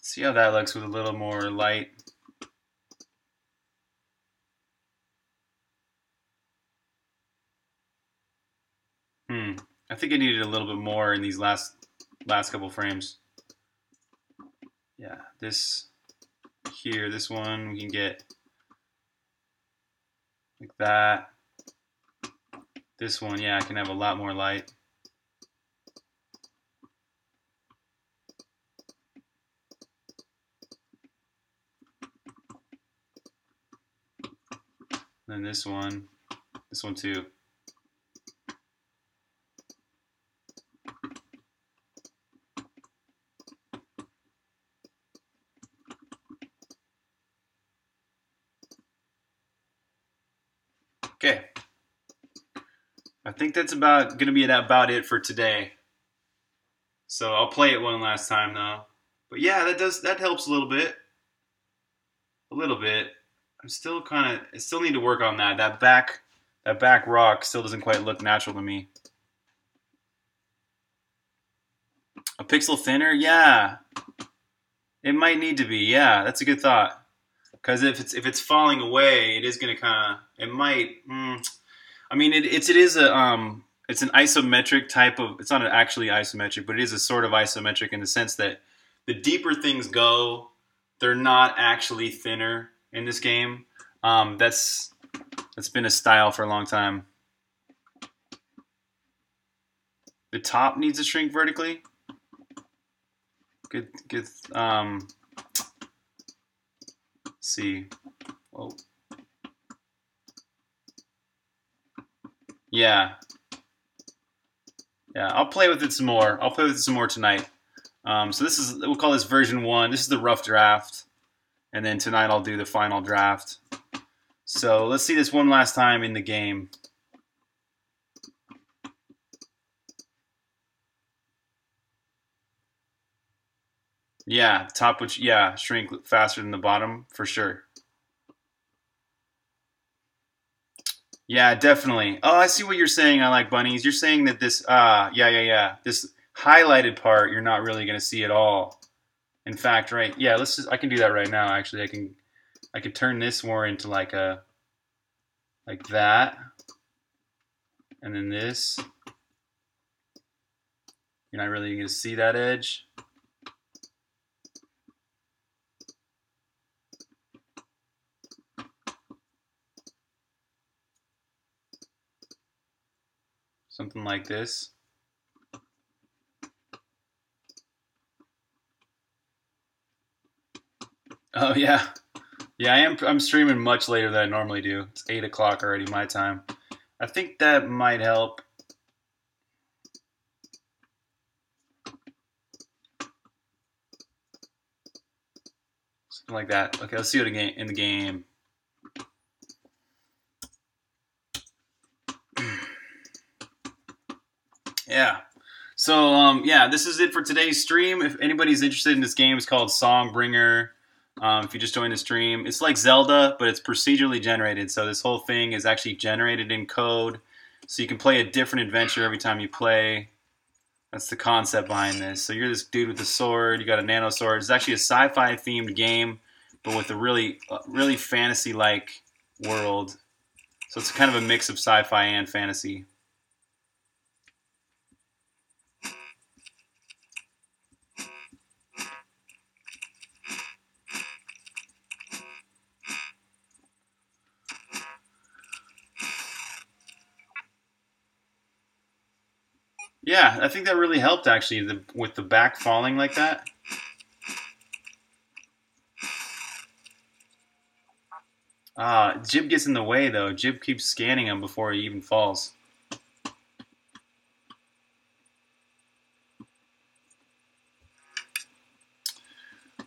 See how that looks with a little more light. I think I needed a little bit more in these last couple frames. Yeah, this here, this one we can get like that. This one, yeah, I can have a lot more light. Then this one too. Okay, I think that's gonna be about it for today. So I'll play it one last time though. But yeah, that helps a little bit. I'm still I still need to work on that. That back rock still doesn't quite look natural to me. A pixel thinner, yeah. It might need to be, yeah. That's a good thought. Because if it's falling away, it is gonna I mean it's an isometric type of, it's not actually isometric, but it is a sort of isometric in the sense that the deeper things go, they're not actually thinner in this game. That's been a style for a long time. The top needs to shrink vertically. Good. See. Oh. Yeah, I'll play with it some more. I'll play with it some more tonight. So this is, we'll call this version 1. This is the rough draft. And then tonight I'll do the final draft. So let's see this one last time in the game. Yeah, top which, yeah, shrink faster than the bottom for sure. Yeah, definitely. Oh, I see what you're saying. I like bunnies. You're saying that this, this highlighted part you're not really going to see at all. In fact, right? Yeah, let's just, I can do that right now. Actually, I can turn this more into like a, like that, and then this. You're not really going to see that edge. Something like this. Oh yeah. Yeah, I'm streaming much later than I normally do. It's 8 o'clock already my time. I think that might help. Something like that. Okay, let's see what in the game. Yeah, so yeah, this is it for today's stream. If anybody's interested in this game, it's called Songbringer. If you just joined the stream, it's like Zelda, but it's procedurally generated. So this whole thing is actually generated in code. So you can play a different adventure every time you play. That's the concept behind this. So you're this dude with a sword. You got a nano sword. It's actually a sci-fi themed game, but with a really, really fantasy-like world. So it's kind of a mix of sci-fi and fantasy. Yeah, I think that really helped, actually, with the back falling like that. Jib gets in the way, though. Jib keeps scanning him before he even falls.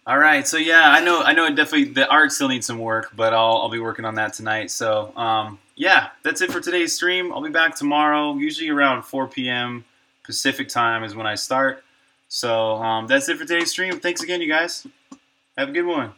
All right, so yeah, I know it definitely, the art still needs some work, but I'll be working on that tonight, so yeah, that's it for today's stream. I'll be back tomorrow, usually around 4 p.m., Pacific time is when I start. So that's it for today's stream. Thanks again, you guys. Have a good one.